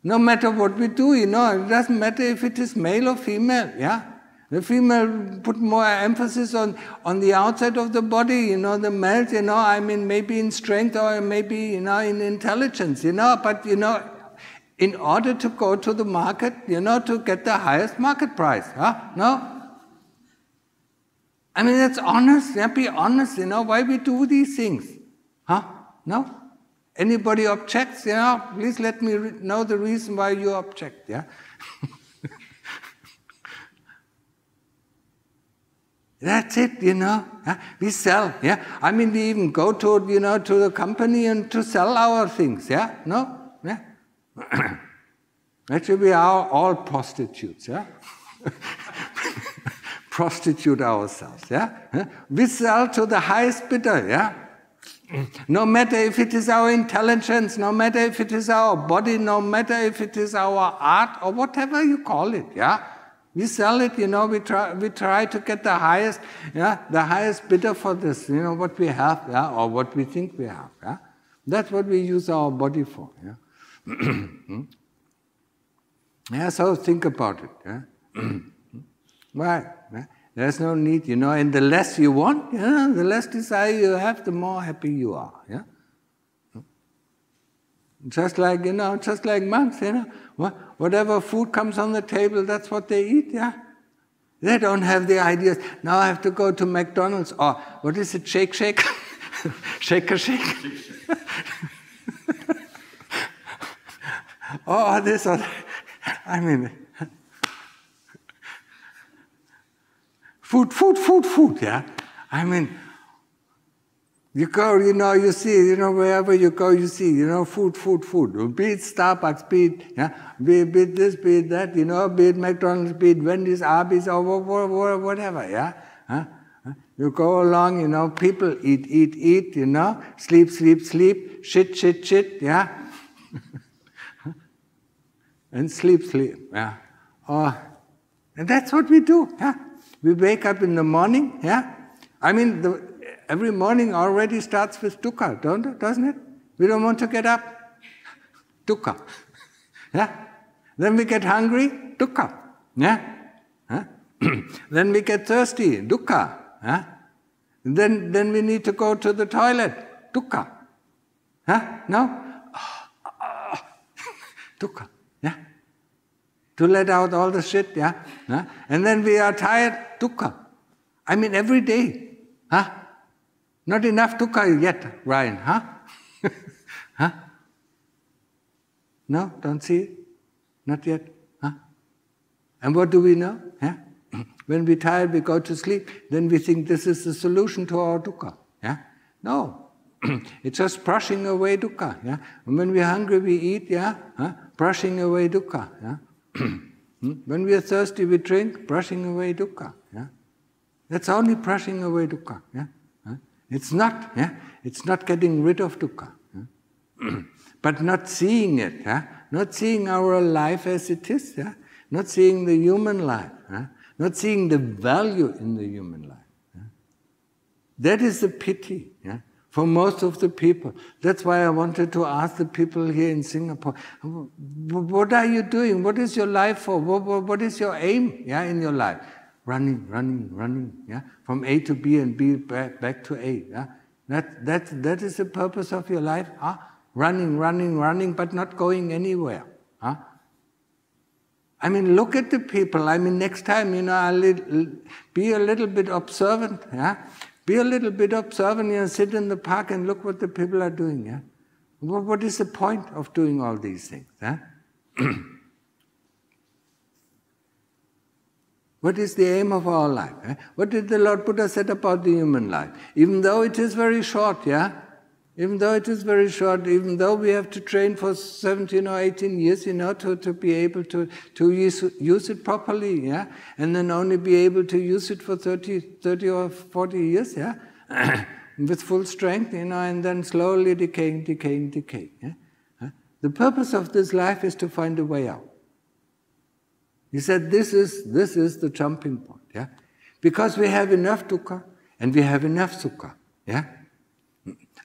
No matter what we do, you know, it doesn't matter if it is male or female, yeah? The female put more emphasis on, on the outside of the body, you know, the males, you know, I mean, maybe in strength or maybe, you know, in intelligence, you know, but, you know, in order to go to the market, you know, to get the highest market price, huh? No? I mean, that's honest, yeah, be honest, you know, why we do these things, huh? No? Anybody objects, you know, please let me re know the reason why you object, yeah? That's it, you know, huh? We sell, yeah? I mean, we even go to, you know, to the company and to sell our things, yeah? No? Yeah? Actually, we are all prostitutes, yeah? Prostitute ourselves, yeah? We sell to the highest bidder, yeah? No matter if it is our intelligence, no matter if it is our body, no matter if it is our art or whatever you call it, yeah? We sell it, you know, we try, we try to get the highest, yeah? The highest bidder for this, you know, what we have, yeah? Or what we think we have, yeah? That's what we use our body for, yeah? hmm? Yeah, so think about it. Yeah? Why? Yeah? There's no need, you know, and the less you want, yeah, the less desire you have, the more happy you are. Yeah? Just like, you know, just like monks, you know, whatever food comes on the table, that's what they eat, yeah. They don't have the ideas, now I have to go to McDonald's, or what is it, shake, shake? Shaker, shake? Shake, shake. Or this or that. I mean, food, food, food, food, yeah. I mean, you go, you know, you see, you know, wherever you go, you see, you know, food, food, food. Be it Starbucks, be it, yeah, be it, be it this, be it that, you know, be it McDonald's, be it Wendy's, Arby's, or whatever, yeah. Huh? You go along, you know, people eat, eat, eat, you know, sleep, sleep, sleep, shit, shit, shit, yeah. And sleep, sleep, yeah. Oh, and that's what we do, yeah. We wake up in the morning, yeah. I mean, the... Every morning already starts with dukkha, don't it? Doesn't it? We don't want to get up. Dukkha. Yeah? Then we get hungry, dukkha. Yeah? Huh? Then we get thirsty, dukkha. Huh? Then then we need to go to the toilet, dukkha. Huh? No? Dukkha. Yeah? To let out all the shit, yeah? Huh? And then we are tired, dukkha. I mean every day. Huh? Not enough dukkha yet, Ryan, huh? Huh? No, don't see it? Not yet, huh? And what do we know? Yeah? When we're tired, we go to sleep, then we think this is the solution to our dukkha, yeah? No, it's just brushing away dukkha, yeah? And when we're hungry, we eat, yeah? Huh? Brushing away dukkha, yeah? When we're thirsty, we drink, brushing away dukkha, yeah? That's only brushing away dukkha, yeah? It's not, yeah? It's not getting rid of dukkha. Yeah? But not seeing it, yeah? Not seeing our life as it is, yeah? Not seeing the human life, yeah? Not seeing the value in the human life. Yeah? That is the pity, yeah? For most of the people. That's why I wanted to ask the people here in Singapore, what are you doing? What is your life for? What is your aim, yeah, in your life? Running, running, running, yeah? From A to B and B back, back to A, yeah? That, that, that is the purpose of your life, huh? Running, running, running, but not going anywhere, huh? I mean, look at the people. I mean, next time, you know, I'll be a little bit observant, yeah? Be a little bit observant, you know, sit in the park and look what the people are doing, yeah? What, what is the point of doing all these things, yeah? What is the aim of our life? Eh? What did the Lord Buddha said about the human life? Even though it is very short, yeah? Even though it is very short, even though we have to train for seventeen or eighteen years, you know, to, to be able to, to use, use it properly, yeah? And then only be able to use it for thirty, thirty or forty years, yeah? With full strength, you know, and then slowly decaying, decaying, decaying, yeah? Huh? The purpose of this life is to find a way out. He said, this is, this is the jumping point, yeah? Because we have enough dukkha and we have enough sukha, yeah?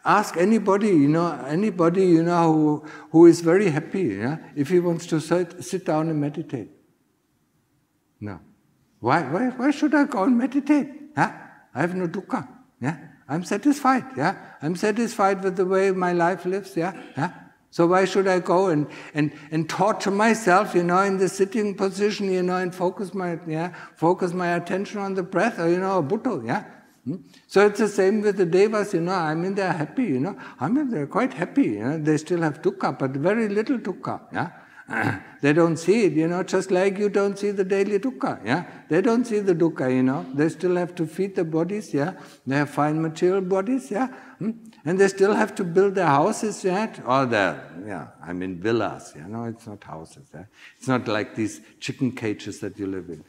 Ask anybody, you know, anybody, you know, who, who is very happy, yeah? If he wants to sit, sit down and meditate. No. Why, why, why should I go and meditate, huh? I have no dukkha, yeah? I'm satisfied, yeah? I'm satisfied with the way my life lives, yeah? Huh? So why should I go and, and, and torture myself, you know, in the sitting position, you know, and focus my, yeah, focus my attention on the breath, or, you know, Buddha, yeah? Hmm? So it's the same with the devas, you know, I mean, they're happy, you know, I mean, they're quite happy, you know, they still have dukkha, but very little dukkha, yeah? They don't see it, you know, just like you don't see the daily dukkha, yeah? They don't see the dukkha, you know, they still have to feed their bodies, yeah? They have fine material bodies, yeah? Hmm? And they still have to build their houses yet, or their, yeah, I mean villas, you know, it's not houses. Eh? It's not like these chicken cages that you live in.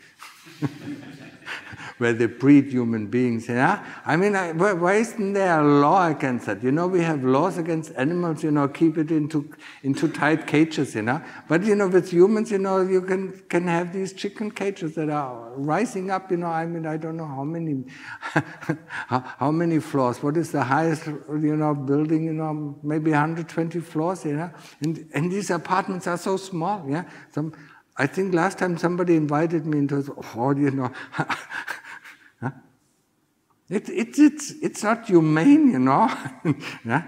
where they breed human beings. Yeah? I mean, I, why isn't there a law against that? You know, we have laws against animals, you know, keep it into, into tight cages, you know. But, you know, with humans, you know, you can, can have these chicken cages that are rising up, you know. I mean, I don't know how many, how, how many floors. What is the highest, you know, building, you know, maybe one hundred twenty floors, you know. And, and these apartments are so small, yeah. Some, I think last time somebody invited me into, oh, you know, huh? it, it, it's, it's not humane, you know. Yeah?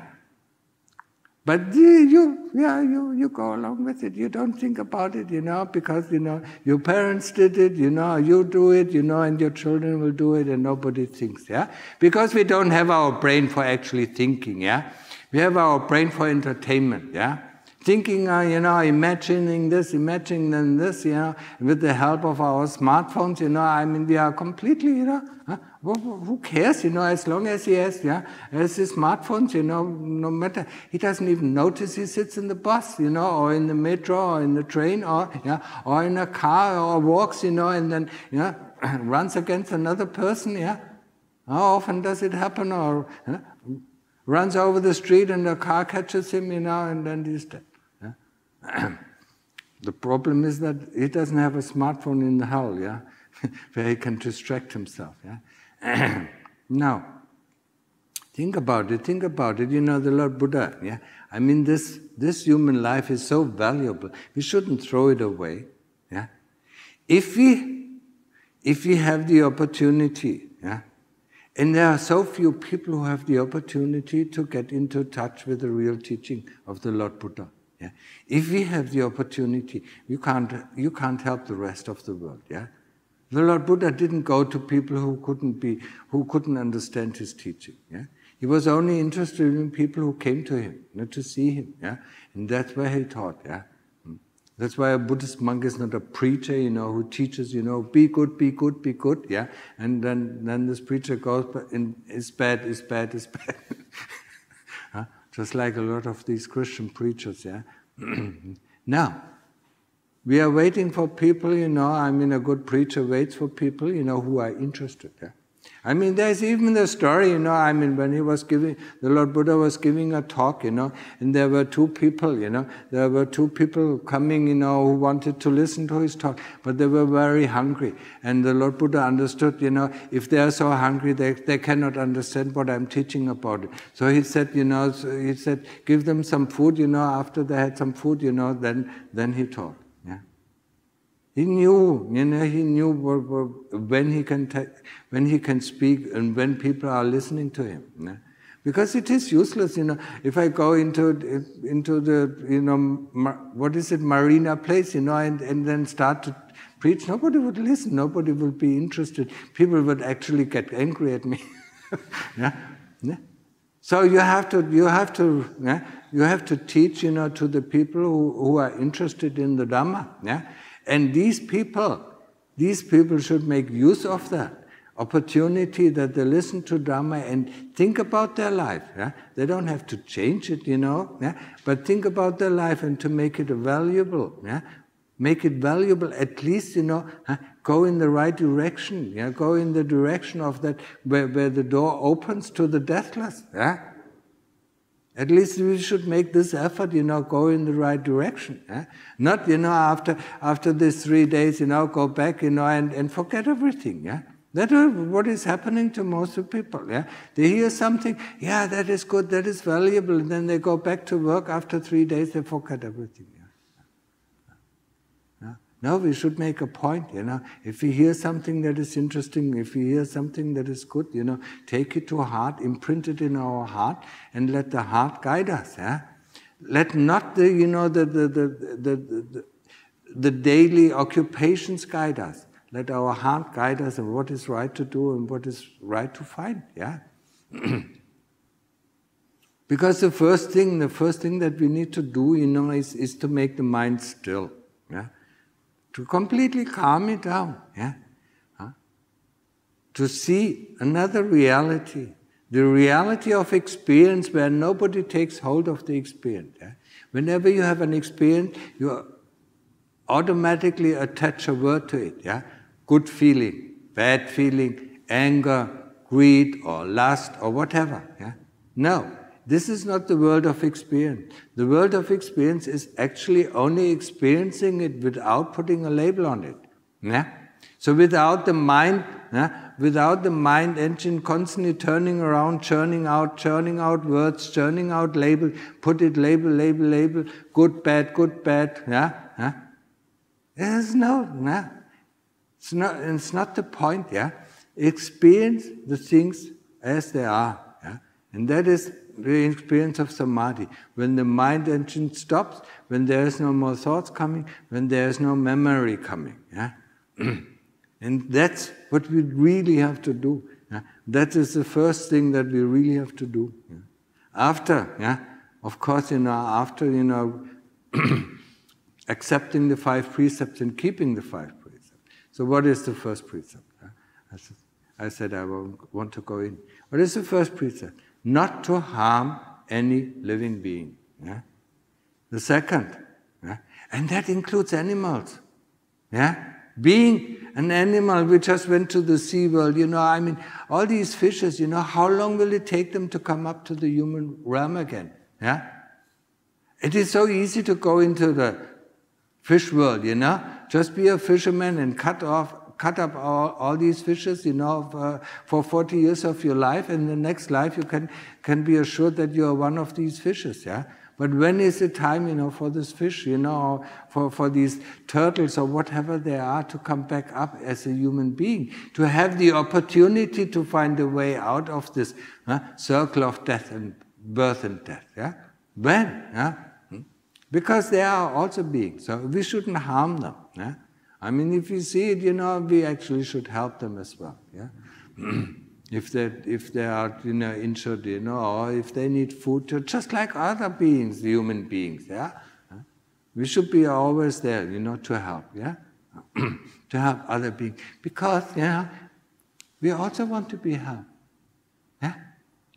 But you, you, yeah, you, you go along with it. You don't think about it, you know, because, you know, your parents did it, you know, you do it, you know, and your children will do it, and nobody thinks, yeah? Because we don't have our brain for actually thinking, yeah? We have our brain for entertainment, yeah? Thinking, uh, you know, imagining this, imagining then this, you know, with the help of our smartphones, you know, I mean, we are completely, you know, huh? who, who cares, you know, as long as he has, yeah, has his smartphones, you know, no matter, he doesn't even notice he sits in the bus, you know, or in the metro, or in the train, or, yeah, or in a car, or walks, you know, and then, you know, runs against another person, yeah. How often does it happen, or, you know, runs over the street and a car catches him, you know, and then he's dead. The problem is that he doesn't have a smartphone in the hall, yeah, where he can distract himself, yeah. Now, think about it, think about it, you know, the Lord Buddha, yeah. I mean, this, this human life is so valuable, we shouldn't throw it away, yeah. If we, if we have the opportunity, yeah, and there are so few people who have the opportunity to get into touch with the real teaching of the Lord Buddha. Yeah? If we have the opportunity, you can't, you can't help the rest of the world. Yeah? The Lord Buddha didn't go to people who couldn't, be, who couldn't understand his teaching. Yeah? He was only interested in people who came to him, not to see him. Yeah? And that's where he taught. Yeah? That's why a Buddhist monk is not a preacher, you know, who teaches, you know, be good, be good, be good, yeah? And then, then this preacher goes, and it's bad, it's bad, it's bad. Huh? Just like a lot of these Christian preachers, yeah? Now, we are waiting for people, you know, I mean, a good preacher waits for people, you know, who are interested, yeah? I mean, there's even the story, you know, I mean, when he was giving, the Lord Buddha was giving a talk, you know, and there were two people, you know, there were two people coming, you know, who wanted to listen to his talk, but they were very hungry. And the Lord Buddha understood, you know, if they are so hungry, they, they cannot understand what I'm teaching about it. So he said, you know, so he said, give them some food, you know, after they had some food, you know, then, then he taught. He knew, you know, he knew when he can when he can speak and when people are listening to him, you know? Because it is useless, you know. If I go into into the, you know, what is it, Marina Place, you know, and and then start to preach, nobody would listen, nobody would be interested. People would actually get angry at me. Yeah? Yeah? So you have to you have to yeah? you have to teach, you know, to the people who, who are interested in the Dhamma. Yeah? And these people, these people should make use of that opportunity that they listen to Dhamma and think about their life. Yeah? They don't have to change it, you know, yeah? But think about their life and to make it valuable. Yeah? Make it valuable, at least, you know, huh? Go in the right direction. Yeah? Go in the direction of that, where, where the door opens to the deathless. Yeah? At least we should make this effort, you know, go in the right direction. Eh? Not, you know, after, after these three days, you know, go back, you know, and, and forget everything, yeah? That is what is happening to most of people, yeah? They hear something, yeah, that is good, that is valuable, and then they go back to work. After three days, they forget everything, yeah? No, we should make a point, you know. If we hear something that is interesting, if we hear something that is good, you know, take it to heart, imprint it in our heart, and let the heart guide us, yeah? Let not the, you know, the, the, the, the, the, the daily occupations guide us. Let our heart guide us in what is right to do and what is right to find, yeah? Because the first thing, the first thing that we need to do, you know, is, is to make the mind still, yeah? To completely calm it down, yeah? Huh? To see another reality, the reality of experience where nobody takes hold of the experience. Yeah? Whenever you have an experience, you automatically attach a word to it, yeah? good feeling, bad feeling, anger, greed or lust or whatever. Yeah? No, this is not the world of experience. The world of experience is actually only experiencing it without putting a label on it. Yeah? So without the mind, yeah, without the mind engine constantly turning around, churning out, churning out words, churning out label, put it label, label, label, good, bad, good, bad. Yeah? Yeah? There's no, yeah. It's not, it's not the point, yeah? Experience the things as they are, yeah? And that is the experience of samadhi. When the mind engine stops, when there is no more thoughts coming, when there is no memory coming, yeah? And that's what we really have to do, yeah? That is the first thing that we really have to do. Yeah? After, yeah? Of course, you know, after, you know, accepting the five precepts and keeping the five precepts. So what is the first precept? I said I want to go in. What is the first precept? Not to harm any living being. Yeah? The second, yeah? And that includes animals. Yeah? Being an animal, we just went to the sea world, you know, I mean, all these fishes, you know, how long will it take them to come up to the human realm again? Yeah? It is so easy to go into the fish world, you know? Just be a fisherman and cut off, cut up all, all these fishes, you know, for, for forty years of your life, and the next life you can, can be assured that you are one of these fishes, yeah? But when is the time, you know, for this fish, you know, for, for these turtles or whatever they are to come back up as a human being, to have the opportunity to find a way out of this huh, circle of death and birth and death, yeah? When, yeah? Because they are also beings, so we shouldn't harm them. Yeah? I mean, if we see it, you know, we actually should help them as well. Yeah? if they if they are, you know, injured, you know, or if they need food, just like other beings, human beings. Yeah, we should be always there, you know, to help. Yeah, to help other beings, because yeah, we also want to be helped. Yeah.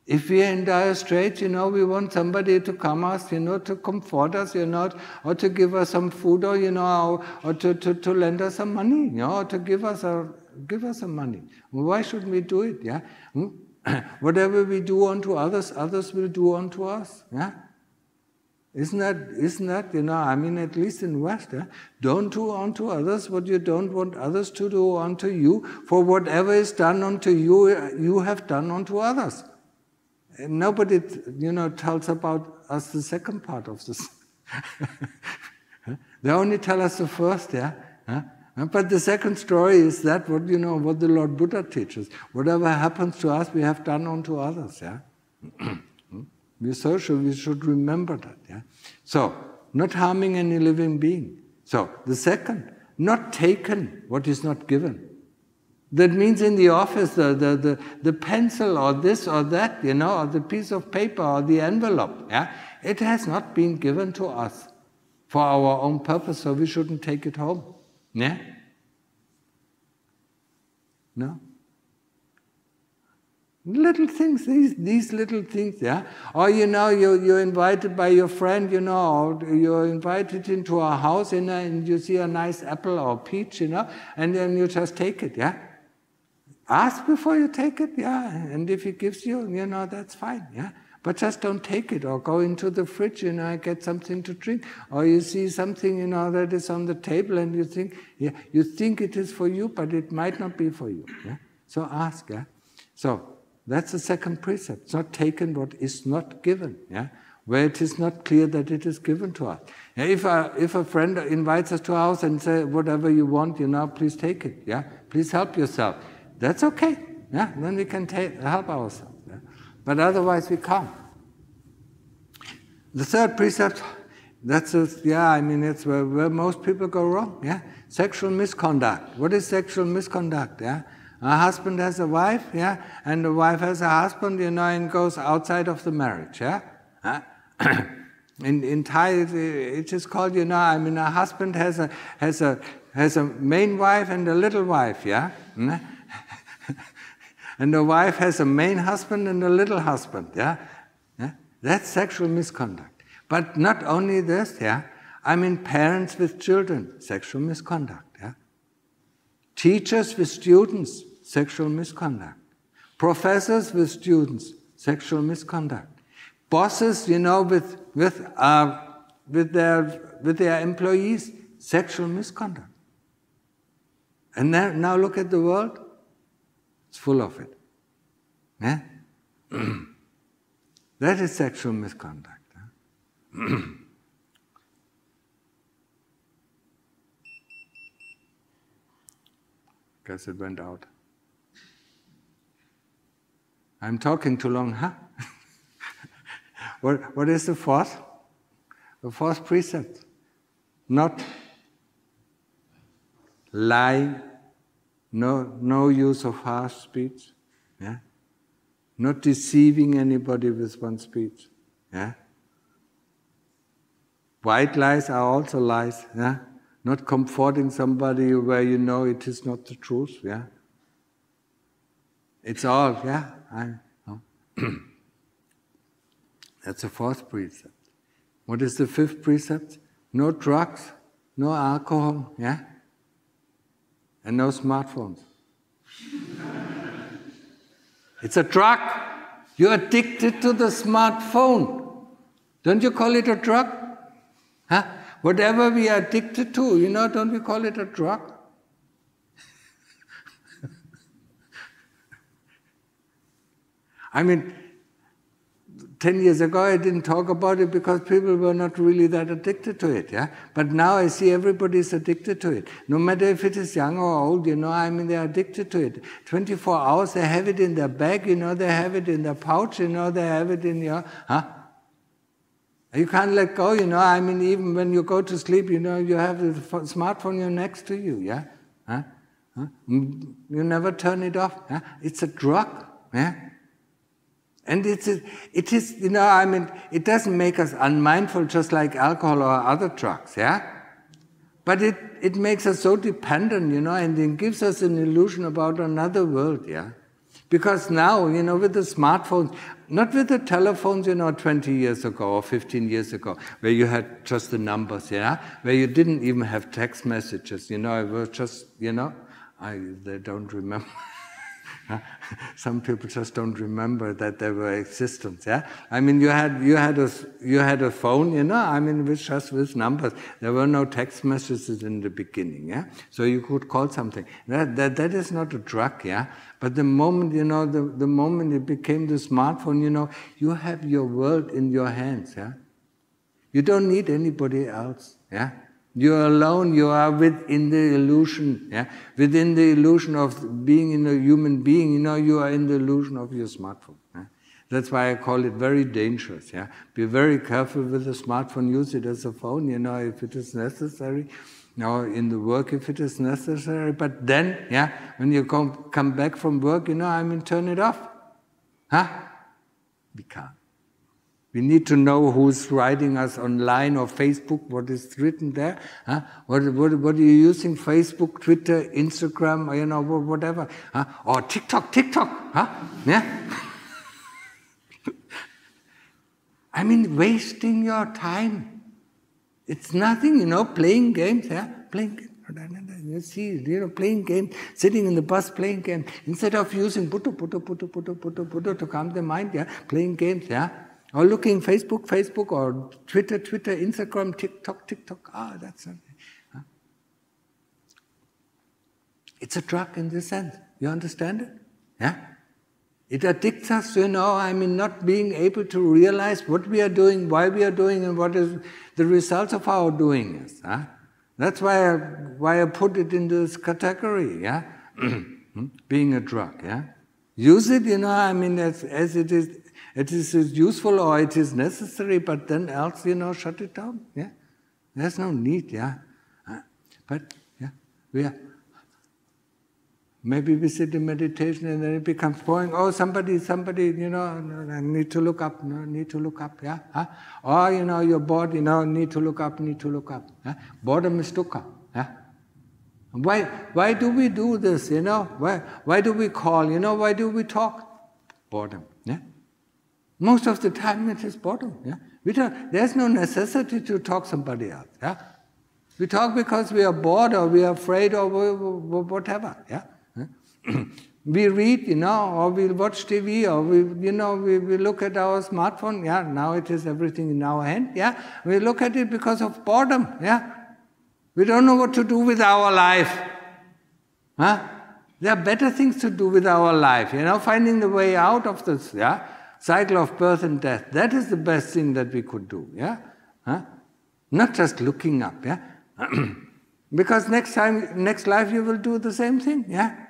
If we are in dire straits, you know, we want somebody to come us, you know, to comfort us, you know, or to give us some food, or, you know, or, or to, to, to lend us some money, you know, or to give us, a, give us some money. Why should we do it, yeah? Hmm? Whatever we do unto others, others will do unto us, yeah? Isn't that, isn't that, you know, I mean, at least in West, eh? Don't do unto others what you don't want others to do unto you, for whatever is done unto you, you have done unto others. And nobody, you know, tells about us the second part of this. They only tell us the first, yeah? Huh? But the second story is that what, you know, what the Lord Buddha teaches. Whatever happens to us, we have done unto others, yeah? We social, we should remember that, yeah? So, not harming any living being. So, the second, not taken what is not given. That means in the office, the, the, the, the pencil or this or that, you know, or the piece of paper or the envelope, yeah? It has not been given to us for our own purpose, so we shouldn't take it home, yeah? No? Little things, these, these little things, yeah? Or, you know, you, you're invited by your friend, you know, or you're invited into a house, you know, and you see a nice apple or peach, you know, and then you just take it, yeah? Ask before you take it, yeah, and if he gives you, you know, that's fine, yeah. But just don't take it, or go into the fridge, you know, and get something to drink, or you see something, you know, that is on the table, and you think, yeah, you think it is for you, but it might not be for you, yeah. So ask, yeah. So that's the second precept. It's not taken what is not given, yeah, where it is not clear that it is given to us. If a, if a friend invites us to a house and says, whatever you want, you know, please take it, yeah, please help yourself. That's okay, yeah? Then we can take, help ourselves. Yeah? But otherwise we can't. The third precept, that's, a, yeah, I mean, it's where, where most people go wrong, yeah? Sexual misconduct. What is sexual misconduct, yeah? A husband has a wife, yeah? And the wife has a husband, you know, and goes outside of the marriage, yeah? Huh? in, in Thai, it is called, you know, I mean, a husband has a, has a, has a main wife and a little wife, yeah? Mm? And the wife has a main husband and a little husband, yeah? Yeah? That's sexual misconduct. But not only this, yeah? I mean, parents with children, sexual misconduct, yeah? Teachers with students, sexual misconduct. Professors with students, sexual misconduct. Bosses, you know, with with uh, with their with their employees, sexual misconduct. And now, now look at the world; it's full of it. Yeah? That is sexual misconduct. Huh? Guess it went out. I'm talking too long, huh? What, what is the fourth? The fourth precept. Not lie, no, no use of harsh speech, yeah? Not deceiving anybody with one's speech. Yeah? White lies are also lies. Yeah? Not comforting somebody where you know it is not the truth. Yeah? It's all, yeah? I, no. That's the fourth precept. What is the fifth precept? No drugs, no alcohol, yeah? And no smartphones. It's a drug. You're addicted to the smartphone. Don't you call it a drug? Huh? Whatever we are addicted to, you know, don't we call it a drug? I mean, ten years ago I didn't talk about it because people were not really that addicted to it, yeah? But now I see everybody is addicted to it. No matter if it is young or old, you know, I mean, they're addicted to it. twenty-four hours they have it in their bag, you know, they have it in their pouch, you know, they have it in your... Huh? You can't let go, you know, I mean, even when you go to sleep, you know, you have the smartphone you're next to you, yeah? Huh? Huh? You never turn it off, yeah? It's a drug, yeah? And it's, it is, you know, I mean, it doesn't make us unmindful just like alcohol or other drugs, yeah? But it, it makes us so dependent, you know, and it gives us an illusion about another world, yeah? Because now, you know, with the smartphones, not with the telephones, you know, twenty years ago or fifteen years ago, where you had just the numbers, yeah? Where you didn't even have text messages, you know, it was just, you know, I, they don't remember. Some people just don't remember that there were existence, yeah? I mean, you had, you, had a, you had a phone, you know, I mean, with just with numbers. There were no text messages in the beginning, yeah? So you could call something. That, that, that is not a drug, yeah? But the moment, you know, the, the moment it became the smartphone, you know, you have your world in your hands, yeah? You don't need anybody else, yeah? You're alone, you are within the illusion, yeah? Within the illusion of being in a human being, you know, you are in the illusion of your smartphone. Yeah? That's why I call it very dangerous, yeah? Be very careful with the smartphone, use it as a phone, you know, if it is necessary, or in the work if it is necessary, but then, yeah, when you come, come back from work, you know, I mean, turn it off. Huh? We can't. We need to know who's writing us online or Facebook, what is written there. Huh? What, what, what are you using? Facebook, Twitter, Instagram, you know, whatever. Huh? Or TikTok, TikTok. Huh? Yeah? I mean, wasting your time. It's nothing, you know, playing games. Yeah? Playing games. You see, you know, playing games, sitting in the bus playing games. Instead of using Puto, Puto, Puto, Puto, Puto, Puto to calm the mind, yeah? Playing games, yeah? Or looking Facebook, Facebook, or Twitter, Twitter, Instagram, TikTok, TikTok. Ah, that's something. Huh? It's a drug in this sense. You understand it? Yeah? It addicts us, you know, I mean, not being able to realize what we are doing, why we are doing, and what is the results of our doing is. Huh? That's why I, why I put it in this category, yeah? Being a drug, yeah? Use it, you know, I mean, as, as it is, it is useful or it is necessary, but then else, you know, shut it down, yeah? There's no need, yeah? But, yeah, we are... Maybe we sit in meditation and then it becomes boring. Oh, somebody, somebody, you know, I need to look up, no, need to look up, yeah? Huh? Or, you know, you're bored, you know, need to look up, need to look up. Huh? Boredom is dukkha, yeah? Why, why do we do this, you know? Why, why do we call, you know, why do we talk? Boredom, yeah? Most of the time it is boredom, yeah? We don't, there's no necessity to talk somebody else, yeah? We talk because we are bored or we are afraid or whatever. Yeah? We read, you know, or we watch T V, or we, you know, we, we look at our smartphone. Yeah, now it is everything in our hand. Yeah, we look at it because of boredom. Yeah, we don't know what to do with our life. Huh? There are better things to do with our life. You know, finding the way out of this. Yeah, cycle of birth and death. That is the best thing that we could do. Yeah, huh? Not just looking up. Yeah, because next time, next life, you will do the same thing. Yeah.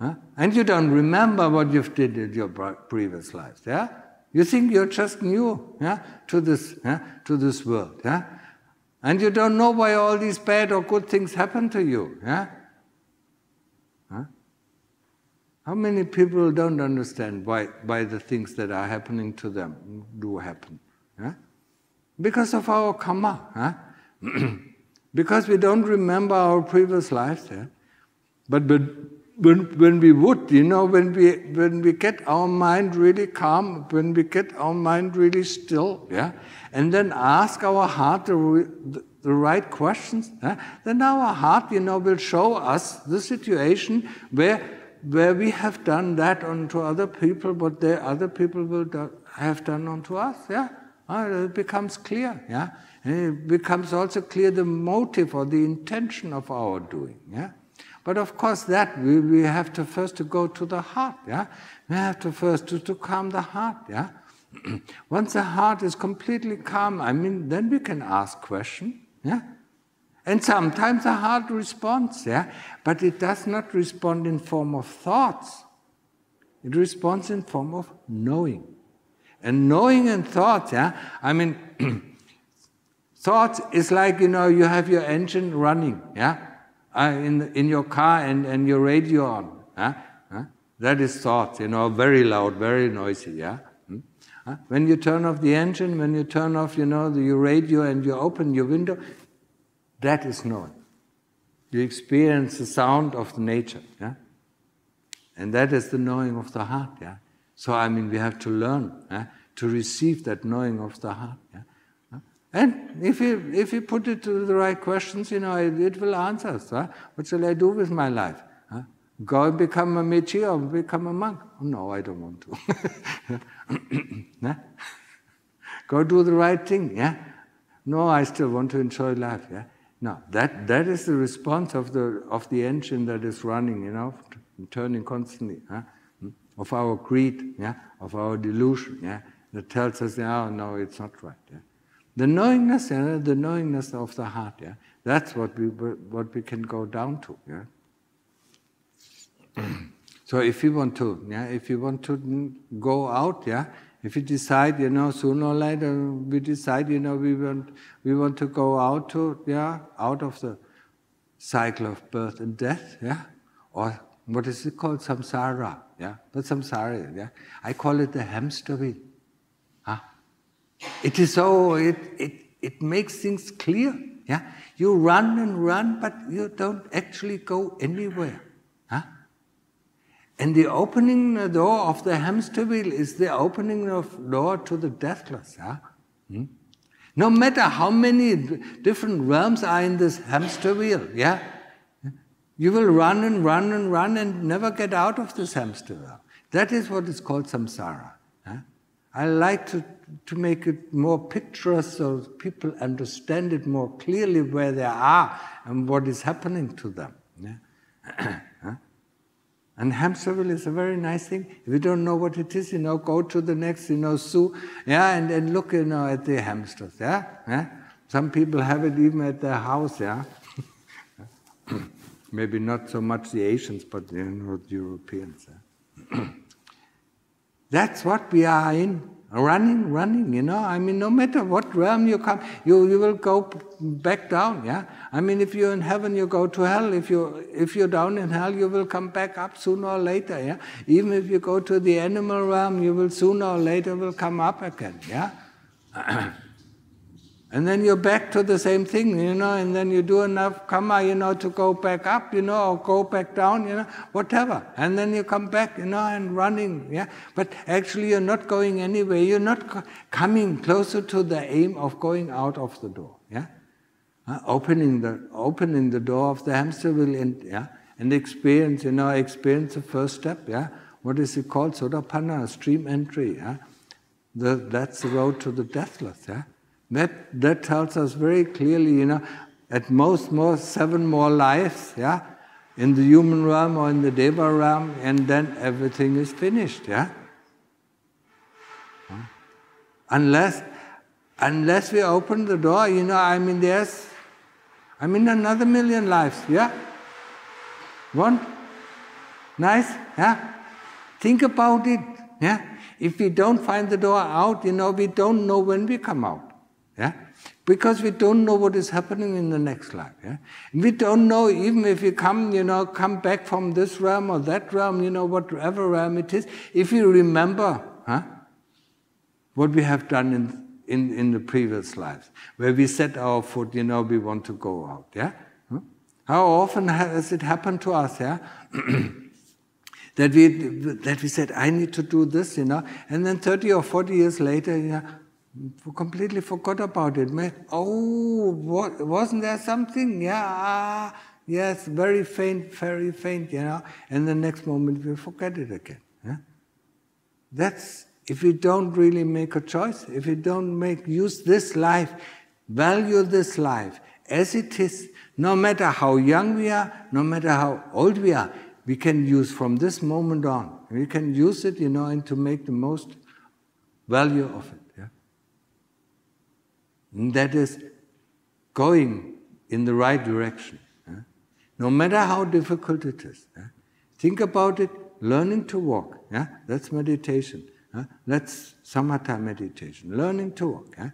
Huh? And you don't remember what you've did in your previous lives. Yeah? You think you're just new, yeah? to this, yeah? to this world. Yeah? And you don't know why all these bad or good things happen to you. Yeah? Huh? How many people don't understand why, why the things that are happening to them do happen? Yeah? Because of our karma. Huh? Because we don't remember our previous lives. Yeah? But, but When, when we would, you know, when we, when we get our mind really calm, when we get our mind really still, yeah, and then ask our heart the, re, the, the right questions, yeah? Then our heart, you know, will show us the situation where, where we have done that unto other people, what the other people will do, have done unto us, yeah. Oh, it becomes clear, yeah. And it becomes also clear the motive or the intention of our doing, yeah. But of course that, we, we have to first to go to the heart, yeah? We have to first to, to calm the heart, yeah? Once the heart is completely calm, I mean, then we can ask questions, yeah? And sometimes the heart responds, yeah? But it does not respond in form of thoughts. It responds in form of knowing. And knowing and thoughts, yeah? I mean, thoughts is like, you know, you have your engine running, yeah? Uh, in, in your car and, and your radio on. Huh? Huh? That is thoughts, you know, very loud, very noisy, yeah? Hmm? Huh? When you turn off the engine, when you turn off, you know, the, your radio and you open your window, that is noise. You experience the sound of nature, yeah? And that is the knowing of the heart, yeah? So, I mean, we have to learn yeah? to receive that knowing of the heart, yeah? And if you, if you put it to the right questions, you know, it, it will answer us. Huh? What shall I do with my life? Huh? Go and become a Meiji or become a monk? Oh, no, I don't want to. Nah? Go do the right thing, yeah? No, I still want to enjoy life, yeah? No, that, that is the response of the, of the engine that is running, you know, turning constantly, huh? Of our greed, yeah? Of our delusion, yeah? That tells us, oh, no, it's not right, yeah? The knowingness, you know, the knowingness of the heart, yeah? That's what we, what we can go down to, yeah? So if you want to, yeah, if you want to go out, yeah, if you decide, you know, sooner or later we decide, you know, we want, we want to go out to, yeah, out of the cycle of birth and death, yeah? Or what is it called? Samsara, yeah? But samsara, yeah? I call it the hamster wheel. It is so, it, it, it makes things clear, yeah? You run and run, but you don't actually go anywhere, huh? And the opening door of the hamster wheel is the opening of door to the deathless, huh? Hmm? No matter how many different realms are in this hamster wheel, yeah? You will run and run and run and never get out of this hamster wheel. That is what is called samsara, huh? I like to, to make it more picturesque so people understand it more clearly where they are and what is happening to them. Yeah? And hamster wheel is a very nice thing. If you don't know what it is, you know, go to the next, you know, zoo, yeah, and, and look, you know, at the hamsters, yeah? Yeah? Some people have it even at their house, yeah? Maybe not so much the Asians, but, you know, the Europeans, yeah? That's what we are in, running, running, you know. I mean, no matter what realm you come, you, you will go back down, yeah. I mean, if you're in heaven, you go to hell. If, you, if you're down in hell, you will come back up sooner or later, yeah. Even if you go to the animal realm, you will sooner or later will come up again, yeah. And then you're back to the same thing, you know, and then you do enough karma, you know, to go back up, you know, or go back down, you know, whatever. And then you come back, you know, and running, yeah. But actually you're not going anywhere. You're not coming closer to the aim of going out of the door, yeah. uh, opening the opening the door of the hamster wheel, and yeah, and experience, you know, experience the first step, yeah. What is it called? Sotapanna, stream entry. Yeah? The, that's the road to the deathless. Yeah? That that tells us very clearly, you know, at most more seven more lives, yeah, in the human realm or in the Deva realm, and then everything is finished, yeah. Huh? Unless unless we open the door, you know, I mean there's I mean another million lives, yeah? One? Nice? Yeah? Think about it, yeah? If we don't find the door out, you know, we don't know when we come out, yeah? Because we don't know what is happening in the next life, yeah? We don't know, even if we come, you know, come back from this realm or that realm, you know, whatever realm it is, if we remember, huh, what we have done in, in, in the previous lives, where we set our foot, you know, we want to go out, yeah? Huh? How often has it happened to us, yeah? That we, that we said, I need to do this, you know, and then thirty or forty years later, you know, completely forgot about it. Oh, what, wasn't there something? Yeah, ah, yes, very faint, very faint, you know, and the next moment we forget it again. Yeah? That's, if we don't really make a choice, if we don't make, use this life, value this life as it is, no matter how young we are, no matter how old we are, we can use from this moment on. We can use it, you know, and to make the most value of it. Yeah? And that is going in the right direction. Yeah? No matter how difficult it is. Yeah? Think about it, learning to walk. Yeah? That's meditation. Yeah? That's samatha meditation, learning to walk. Yeah?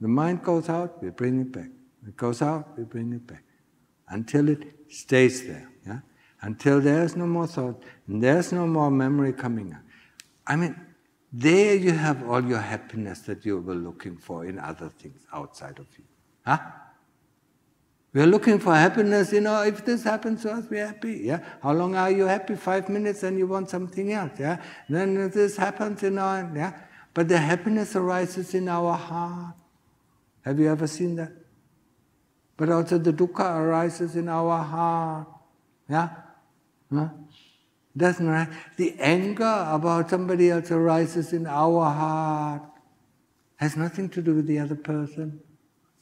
The mind goes out, we bring it back. It goes out, we bring it back. Until it stays there. Yeah? Until there is no more thought, and there is no more memory coming up. I mean, there you have all your happiness that you were looking for in other things outside of you. Huh? We are looking for happiness, you know, if this happens to us, we are happy, yeah? How long are you happy? Five minutes and you want something else, yeah? Then this happens, you know, and, yeah? But the happiness arises in our heart. Have you ever seen that? But also the dukkha arises in our heart, yeah? Huh? Doesn't arise. The anger about somebody else arises in our heart. Has nothing to do with the other person.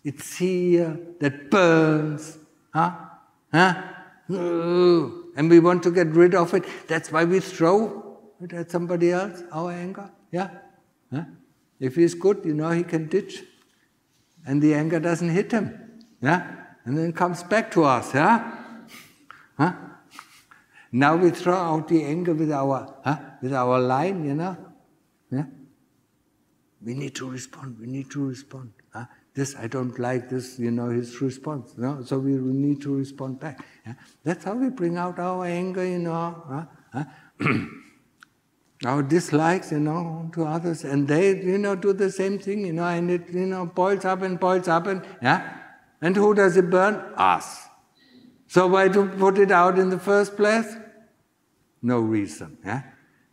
It's here that burns. Huh? Huh? And we want to get rid of it. That's why we throw it at somebody else, our anger. Yeah? Huh? If he's good, you know, he can ditch. And the anger doesn't hit him. Yeah? And then comes back to us. Yeah? Huh? Now we throw out the anger with our, huh, with our line, you know. Yeah? We need to respond, we need to respond. Huh? This, I don't like this, you know, his response. You know? So we need to respond back. Yeah? That's how we bring out our anger, you know. Huh? Our dislikes, you know, to others. And they, you know, do the same thing, you know, and it, you know, boils up and boils up and, yeah. And who does it burn? Us. So why to put it out in the first place? No reason, yeah?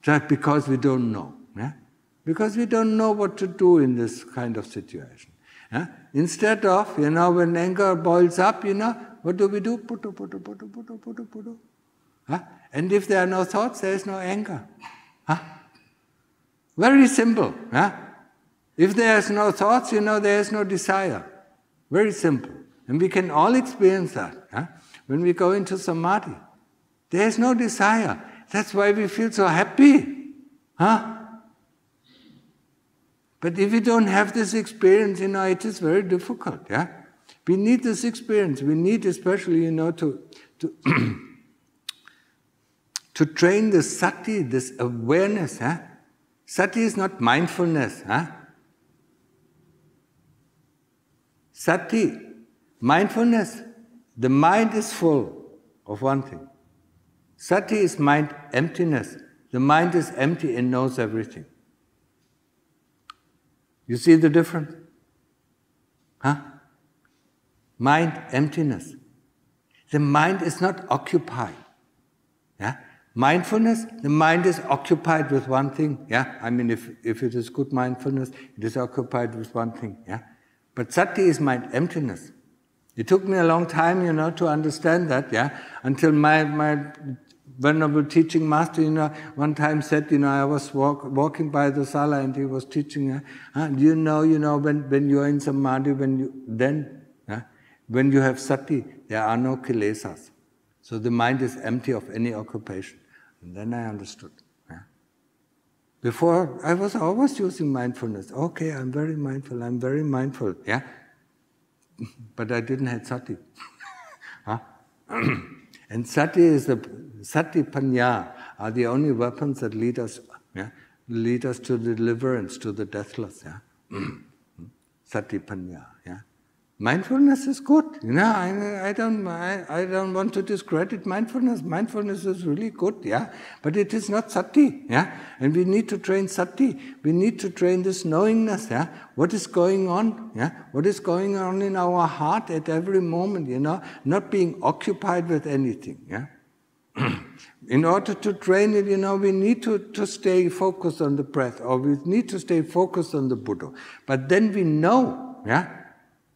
Just because we don't know, yeah? Because we don't know what to do in this kind of situation, yeah? Instead of, you know, when anger boils up, you know, what do we do? Puto, puto, puto, puto, puto, puto. Huh? And if there are no thoughts, there is no anger. Huh? Very simple, yeah? If there is no thoughts, you know, there is no desire. Very simple. And we can all experience that, yeah? When we go into samadhi, there is no desire. That's why we feel so happy. Huh? But if we don't have this experience, you know, it is very difficult. Yeah? We need this experience. We need especially, you know, to, to, to train this sati, this awareness. Huh? Sati is not mindfulness. Huh? Sati, mindfulness. The mind is full of one thing. Sati is mind emptiness. The mind is empty and knows everything. You see the difference? Huh? Mind emptiness. The mind is not occupied. Yeah? Mindfulness, the mind is occupied with one thing. Yeah? I mean, if, if it is good mindfulness, it is occupied with one thing. Yeah? But sati is mind emptiness. It took me a long time, you know, to understand that, yeah, until my, my venerable teaching master, you know, one time said, you know, I was walk, walking by the sala and he was teaching, uh, do you know, you know, when, when you're in samadhi, when you, then, uh, when you have sati, there are no kilesas. So the mind is empty of any occupation. And then I understood. Yeah. Before, I was always using mindfulness. Okay, I'm very mindful, I'm very mindful, yeah. But I didn't have sati. Huh? And sati is the, sati panya are the only weapons that lead us, yeah, lead us to deliverance, to the deathless, yeah. Sati panya, yeah. Mindfulness is good, you know, I, I, don't, I, I don't want to discredit mindfulness. Mindfulness is really good, yeah, but it is not sati, yeah, and we need to train sati, we need to train this knowingness, yeah, what is going on, yeah, what is going on in our heart at every moment, you know, not being occupied with anything, yeah. In order to train it, you know, we need to, to stay focused on the breath, or we need to stay focused on the Buddha, but then we know, yeah,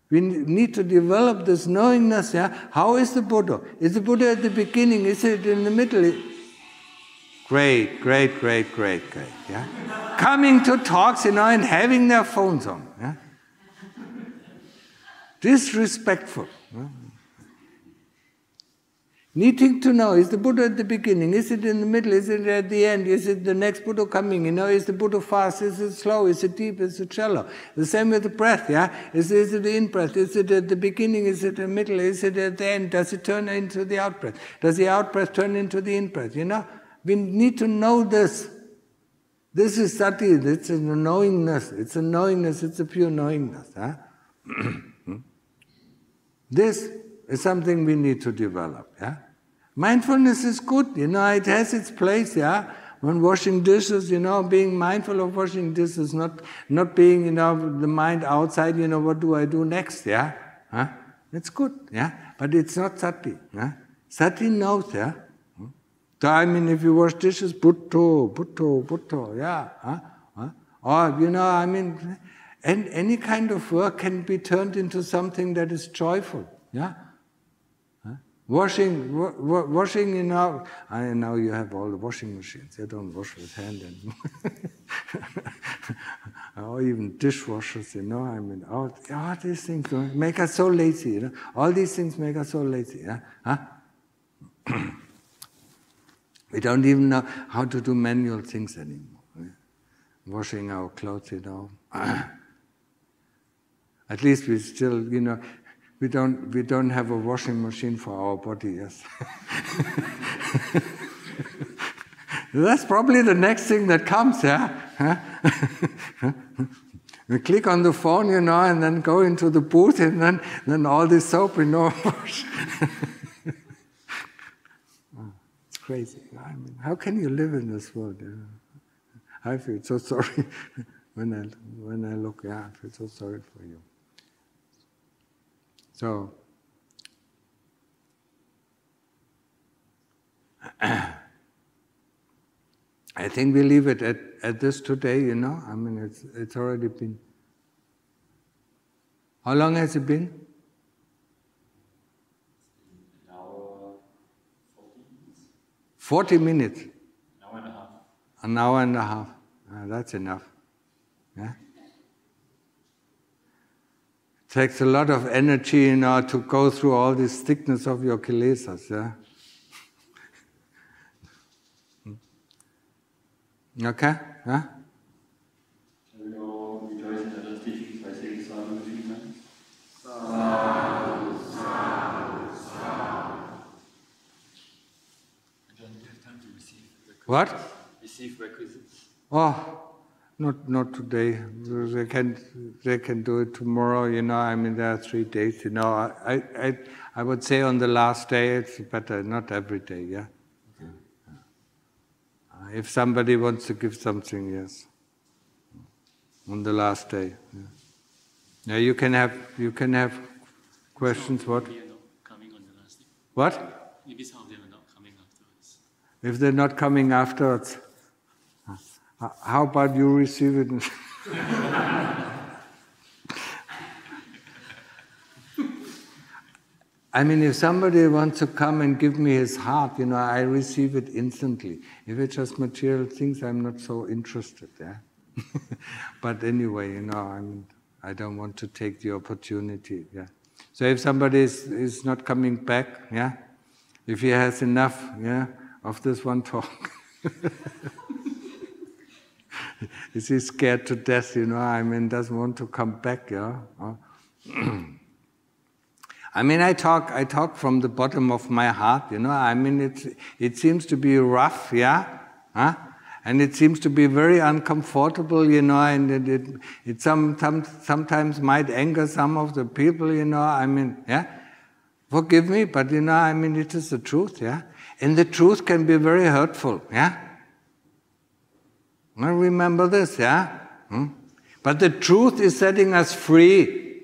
we need to develop this knowingness, yeah? How is the Buddha? Is the Buddha at the beginning? Is it in the middle? Great, great, great, great, great, yeah? Coming to talks, you know, and having their phones on, yeah? Disrespectful. Yeah? Needing to know, is the Buddha at the beginning? Is it in the middle? Is it at the end? Is it the next Buddha coming? You know, is the Buddha fast? Is it slow? Is it deep? Is it shallow? The same with the breath, yeah? Is, is it the in-breath? Is it at the beginning? Is it in the middle? Is it at the end? Does it turn into the out-breath? Does the out-breath turn into the in-breath? You know, we need to know this. This is sati, it's a knowingness. It's a knowingness, it's a pure knowingness, huh? This is something we need to develop, yeah? Mindfulness is good, you know, it has its place, yeah? When washing dishes, you know, being mindful of washing dishes, not, not being, you know, the mind outside, you know, what do I do next, yeah? Huh? It's good, yeah? But it's not sati, yeah? Sati knows, yeah? So, I mean, if you wash dishes, Puto, Puto, Puto, yeah? Huh? Huh? Or, you know, I mean, and any kind of work can be turned into something that is joyful, yeah? Washing, wa wa washing, you know, I know you have all the washing machines, you don't wash with hand anymore. Or even dishwashers, you know, I mean, all, all these things make us so lazy, you know, all these things make us so lazy, yeah? Huh? We don't even know how to do manual things anymore. Yeah? Washing our clothes, you know. At least we still, you know, We don't, we don't have a washing machine for our body, yes. That's probably the next thing that comes, yeah? You click on the phone, you know, and then go into the booth, and then, then all this soap, you know. It's crazy. I mean, how can you live in this world? I feel so sorry when I, when I look, yeah, I feel so sorry for you. So, I think we leave it at, at this today, you know, I mean, it's, it's already been. How long has it been? Now, forty minutes. forty minutes? An hour and a half. An hour and a half. Ah, that's enough. Yeah? It takes a lot of energy, you know, to go through all this thickness of your kilesas, yeah? Okay? Yeah? Shall we all rejoice in the teachings by saying sadhu three times? Sadhu, sadhu, sadhu. We don't have time to receive requisites. What? Receive requisites. Oh. Not, not today. They can, they can do it tomorrow. You know, I mean, there are three days. You know, I, I, I would say on the last day it's better. Not every day. Yeah. Okay. Yeah. If somebody wants to give something, yes. On the last day. Yeah. Now you can have, you can have questions. So what? They are not coming on the last day. What? Maybe some of them are not coming afterwards. If they're not coming afterwards. How about you receive it? I mean, if somebody wants to come and give me his heart, you know, I receive it instantly. If it's just material things, I'm not so interested, yeah? But anyway, you know, I'm, I don't want to take the opportunity, yeah? So if somebody is, is not coming back, yeah? If he has enough, yeah, of this one talk, is he scared to death, you know, I mean, doesn't want to come back, yeah? I mean, I talk, I talk from the bottom of my heart, you know, I mean, it's, it seems to be rough, yeah? Huh? And it seems to be very uncomfortable, you know, and it, it, it some, some, sometimes might anger some of the people, you know, I mean, yeah? Forgive me, but you know, I mean, it is the truth, yeah? And the truth can be very hurtful, yeah? Well, remember this, yeah? Hmm? But the truth is setting us free,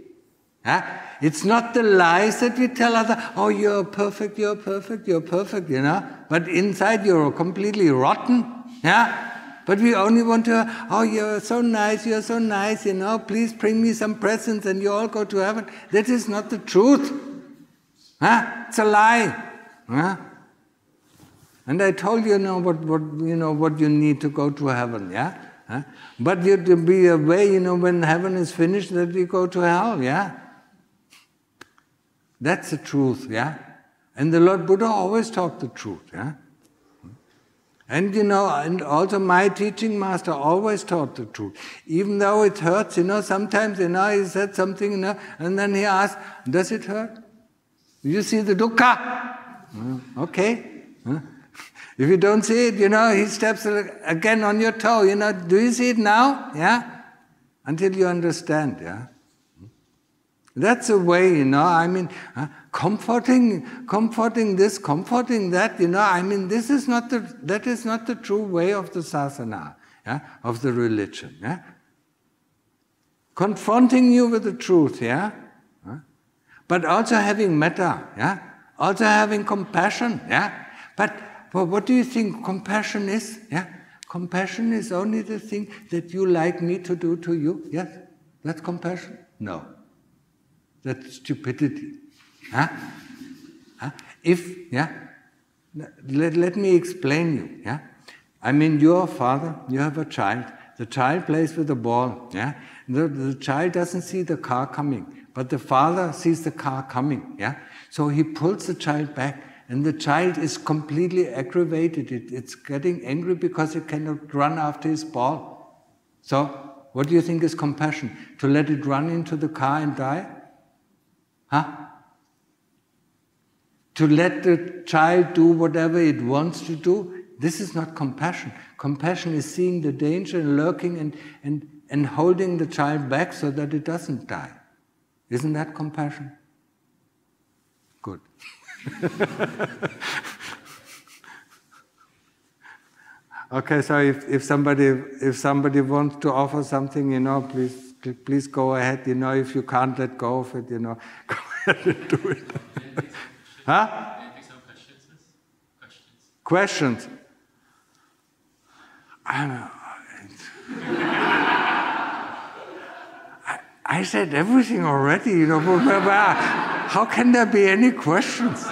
yeah? It's not the lies that we tell others, oh, you're perfect, you're perfect, you're perfect, you know? But inside you're completely rotten, yeah? But we only want to, oh, you're so nice, you're so nice, you know? Please bring me some presents and you all go to heaven. That is not the truth, huh? It's a lie, huh? And I told you, you know, what, what, you know, what you need to go to heaven, yeah? Huh? But you to be away, you know, when heaven is finished, that you go to hell, yeah? That's the truth, yeah? And the Lord Buddha always taught the truth, yeah? And, you know, and also my teaching master always taught the truth. Even though it hurts, you know, sometimes, you know, he said something, you know, and then he asked, does it hurt? You see the dukkha? Okay. If you don't see it, you know, he steps again on your toe, you know, do you see it now? Yeah? Until you understand, yeah? That's a way, you know, I mean, uh, comforting, comforting this, comforting that, you know, I mean, this is not the, that is not the true way of the sasana, yeah? Of the religion, yeah? Confronting you with the truth, yeah? Uh, but also having metta, yeah? Also having compassion, yeah? But well, what do you think compassion is, yeah? Compassion is only the thing that you like me to do to you, yes? That's compassion? No. That's stupidity. Huh? Huh? If, yeah, let, let me explain you, yeah. I mean, you're a father, you have a child. The child plays with the ball, yeah. The, the child doesn't see the car coming, but the father sees the car coming, yeah. So he pulls the child back, and the child is completely aggravated. It, it's getting angry because it cannot run after his ball. So, what do you think is compassion? To let it run into the car and die? Huh? To let the child do whatever it wants to do, this is not compassion. Compassion is seeing the danger and lurking and, and, and holding the child back so that it doesn't die. Isn't that compassion? Good. Okay, so if, if, somebody, if somebody wants to offer something, you know, please. Please go ahead, you know, if you can't let go of it, you know, go ahead and do it. Huh? Can I take some questions? Questions? Questions. I know. I, I said everything already, you know, how can there be any questions?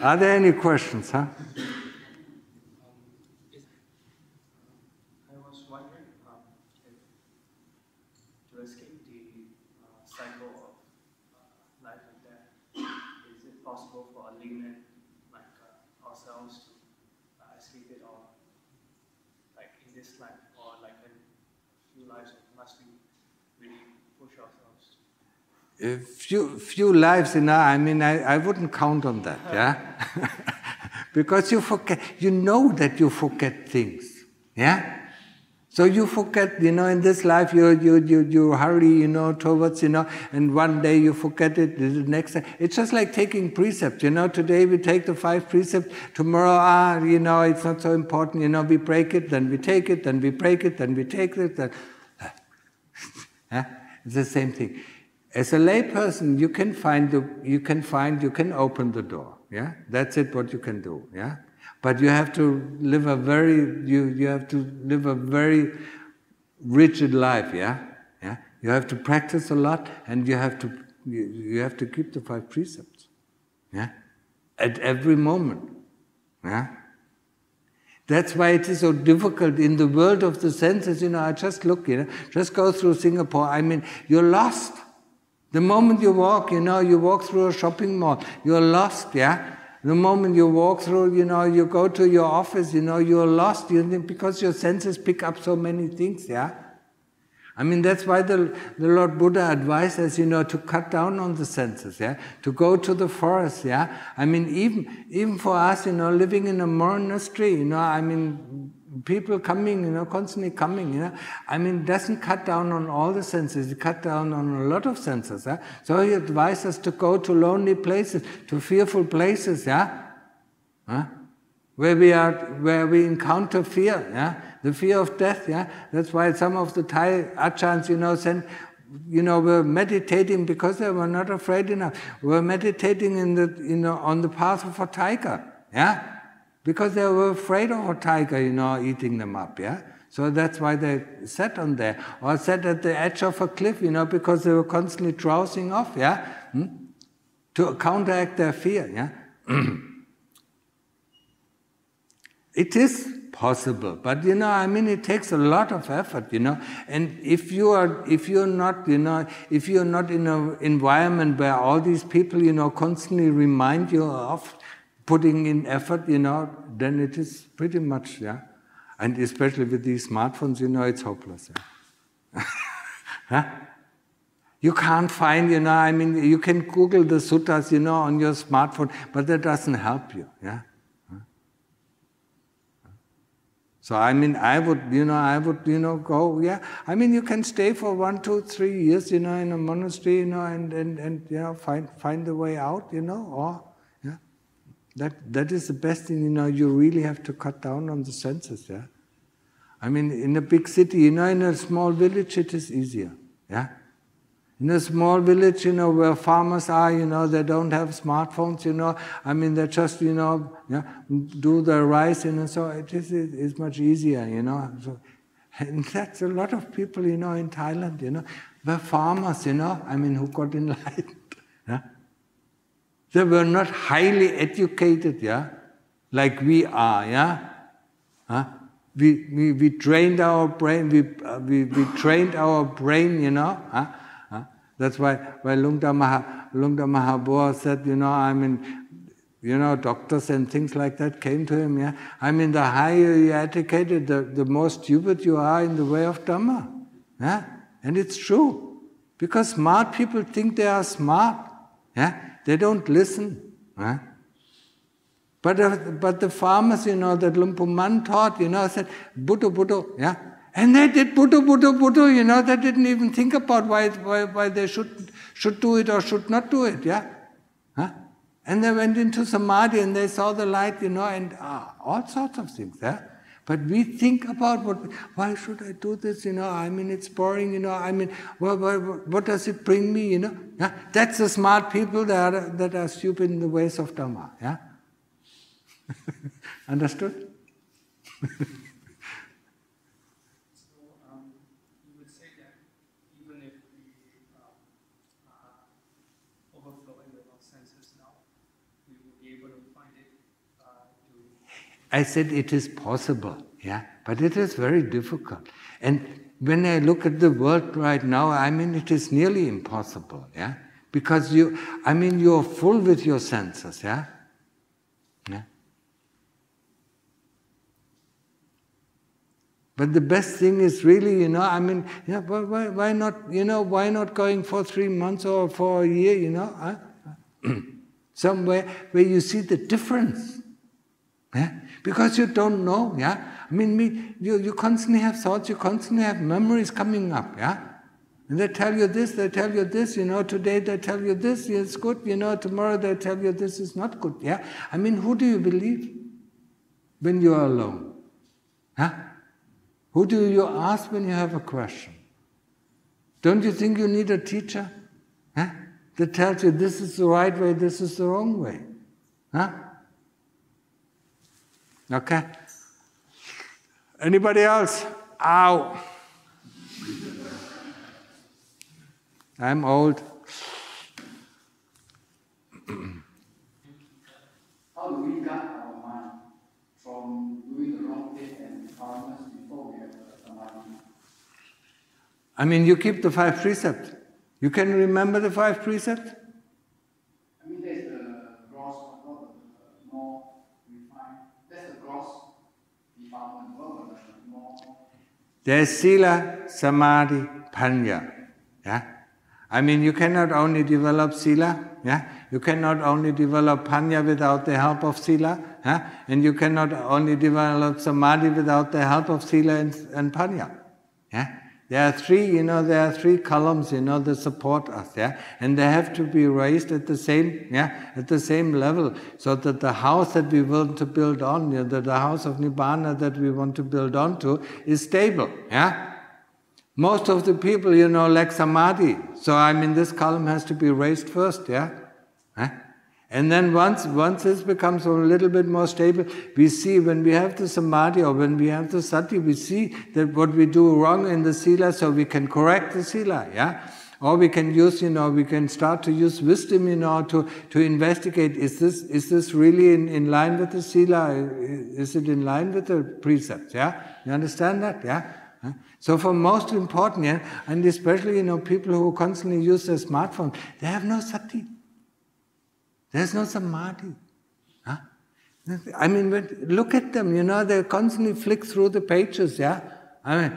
Are there any questions, huh? Few, few lives, you know, I mean, I, I wouldn't count on that, yeah? Because you forget, you know that you forget things, yeah? So you forget, you know, in this life you, you, you, you hurry, you know, towards, you know, and one day you forget it, the next day. It's just like taking precepts, you know, today we take the five precepts, tomorrow, ah, you know, it's not so important, you know, we break it, then we take it, then we break it, then we take it, then... It's the same thing. As a layperson, you can find the, you can find, you can open the door. Yeah, that's it. What you can do. Yeah, but you have to live a very, you you have to live a very rigid life. Yeah, yeah. You have to practice a lot, and you have to you, you have to keep the five precepts, yeah? At every moment, yeah? That's why it is so difficult in the world of the senses, you know, I just look, you know, just go through Singapore, I mean, you're lost. The moment you walk, you know, you walk through a shopping mall, you're lost, yeah? The moment you walk through, you know, you go to your office, you know, you're lost, you think, because your senses pick up so many things, yeah? I mean, that's why the, the Lord Buddha advised us, you know, to cut down on the senses, yeah? To go to the forest, yeah? I mean, even, even for us, you know, living in a monastery, you know, I mean, people coming, you know, constantly coming, you know. I mean, doesn't cut down on all the senses, it cut down on a lot of senses, yeah? So he advised us to go to lonely places, to fearful places, yeah? Huh? Where we are, where we encounter fear, yeah? The fear of death, yeah? That's why some of the Thai Achans, you know, sent, you know, were meditating because they were not afraid enough. Were meditating in the, you know, on the path of a tiger, yeah? Because they were afraid of a tiger, you know, eating them up, yeah? So that's why they sat on there, or sat at the edge of a cliff, you know, because they were constantly drowsing off, yeah? Hmm? To counteract their fear, yeah? It is possible, but you know, I mean, it takes a lot of effort, you know. And if you are, if you're not, you know, if you're not in an environment where all these people, you know, constantly remind you of putting in effort, you know, then it is pretty much, yeah. And especially with these smartphones, you know, it's hopeless. Yeah? Huh? You can't find, you know, I mean, you can Google the suttas, you know, on your smartphone, but that doesn't help you, yeah. So I mean, I would, you know, I would, you know, go, yeah. I mean, you can stay for one, two, three years, you know, in a monastery, you know, and, and, and you know, find, find a way out, you know, or, yeah. That, that is the best thing, you know, you really have to cut down on the senses, yeah. I mean, in a big city, you know, in a small village, it is easier, yeah. In a small village, you know, where farmers are, you know, they don't have smartphones, you know. I mean, they just, you know, yeah, do their rice, you know, so it is it's much easier, you know. So, and that's a lot of people, you know, in Thailand, you know, were farmers, you know, I mean, who got enlightened. Yeah? They were not highly educated, yeah, like we are, yeah. Huh? We, we, we trained our brain, we, uh, we, we trained our brain, you know. Huh? That's why, why Luangta Maha, Luangta Maha Boowa said, you know, I mean, you know, doctors and things like that came to him, yeah? I mean, the higher you are educated, the, the more stupid you are in the way of Dhamma, yeah? And it's true, because smart people think they are smart, yeah? They don't listen, yeah? But, uh, but the farmers, you know, that Luangpu Mun taught, you know, said, Puto Puto, yeah? And they did Puto Puto Puto, you know, they didn't even think about why, why, why they should, should do it or should not do it, yeah? Huh? And they went into samadhi and they saw the light, you know, and ah, all sorts of things, yeah? But we think about, what, why should I do this, you know, I mean, it's boring, you know, I mean, what, what, what does it bring me, you know? Yeah? That's the smart people that are, that are stupid in the ways of Dhamma, yeah? Understood? I said it is possible, yeah, but it is very difficult. And when I look at the world right now, I mean, it is nearly impossible, yeah, because you, I mean, you are full with your senses, yeah, yeah. But the best thing is really, you know, I mean, yeah, why, why not, you know, why not going for three months or for a year, you know, huh? Somewhere where you see the difference. Yeah? Because you don't know, yeah? I mean, me, you, you constantly have thoughts, you constantly have memories coming up, yeah? And they tell you this, they tell you this, you know, today they tell you this, it's good, you know, tomorrow they tell you this is not good, yeah? I mean, who do you believe when you are alone? Huh? Who do you ask when you have a question? Don't you think you need a teacher, huh, that tells you this is the right way, this is the wrong way? Huh? Okay. Anybody else? Ow! I'm old. I mean, you keep the five precepts. You can remember the five precepts? I mean, there's the gross one, not the more refined. That's the gross defilement, not the more. There's sila, samadhi, panya. Yeah? I mean, you cannot only develop sila, yeah? You cannot only develop panya without the help of sila, yeah? And you cannot only develop samadhi without the help of sila and, and panya. Yeah? There are three, you know, there are three columns, you know, that support us, yeah? And they have to be raised at the same, yeah, at the same level, so that the house that we want to build on, you know, that the house of Nibbana that we want to build onto is stable, yeah? Most of the people, you know, lack samadhi. So, I mean, this column has to be raised first, yeah? Huh? And then once, once this becomes a little bit more stable, we see when we have the samadhi or when we have the sati, we see that what we do wrong in the sila, so we can correct the sila, yeah? Or we can use, you know, we can start to use wisdom, you know, to, to investigate, is this, is this really in, in line with the sila? Is it in line with the precepts, yeah? You understand that, yeah? So for most important, yeah, and especially, you know, people who constantly use their smartphone, they have no sati. There's no samadhi. Huh? I mean, but look at them, you know, they constantly flick through the pages, yeah? I mean,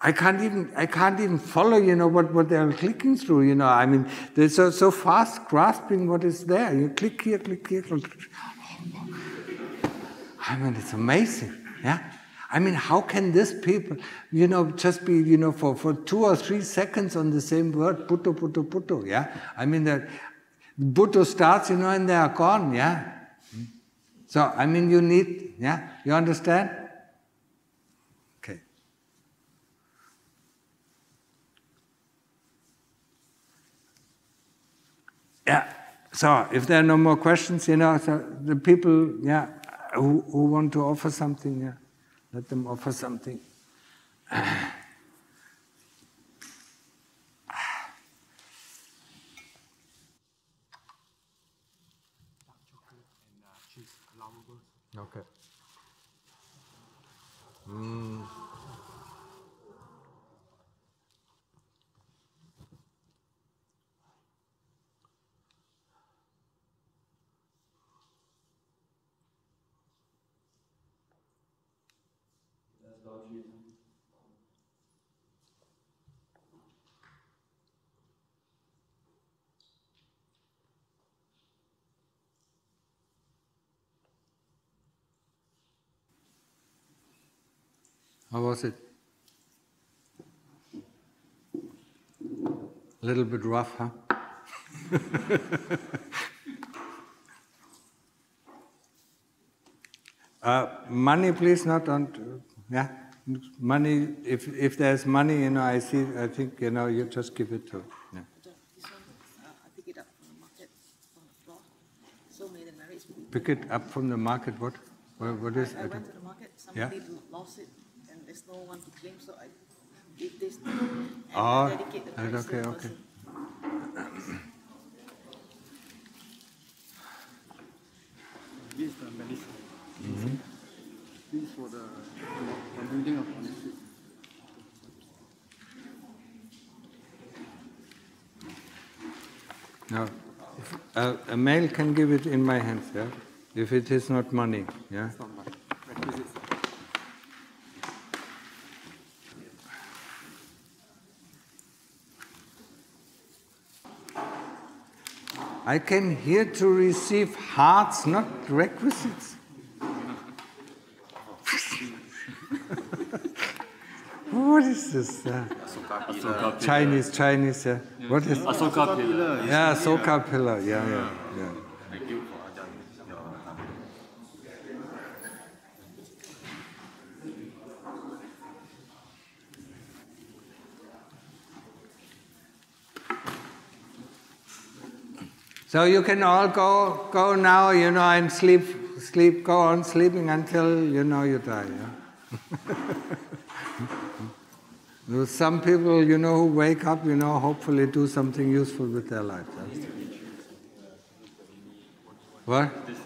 I can't even, I can't even follow, you know, what, what they're clicking through, you know. I mean, they're so, so fast grasping what is there. You click here, click here, click here. Oh, I mean, it's amazing, yeah? I mean, how can this people, you know, just be, you know, for, for two or three seconds on the same word, puto, puto, puto, yeah? I mean, the Buddha starts, you know, and they are gone, yeah? So, I mean, you need, yeah? You understand? Okay. Yeah, so if there are no more questions, you know, so the people, yeah, who, who want to offer something, yeah? Let them offer something. Okay. Mm. How was it? A little bit rough, huh? uh, money, please, not on. Yeah, money. If if there's money, you know, I see. I think you know. You just give it to. Yeah. Pick it up from the market on the floor. So may the marriage. Pick it up from the market. What? What, what is? I, I, I went to the market. Somebody yeah? lost it. There's no one to claim, so I did this and oh, dedicate the person. Okay, okay. This is the medicine. Mm-hmm. This is for the building of honesty. Now, uh, a male can give it in my hands, yeah? If it is not money, yeah? It's not money. I came here to receive hearts, not requisites. What is this? Uh, Asoka Chinese, Chinese, yeah. yeah. What is Asoka pillar. Yeah, Asoka pillar, yeah, yeah, yeah. Thank you for Ajahn. So you can all go, go now, you know, and sleep, sleep, go on sleeping until you know you die. Yeah? Some people, you know, who wake up, you know, hopefully do something useful with their life. Yeah? What? This,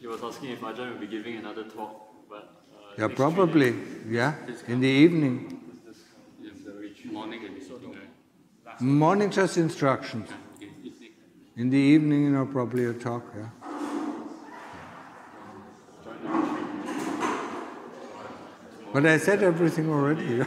he was asking if Ajahn will be giving another talk, but... Uh, yeah, probably, yeah, in the evening. Yes, the retreat. morning and morning just instructions. In the evening, you know, probably a talk. Yeah. But I said everything already.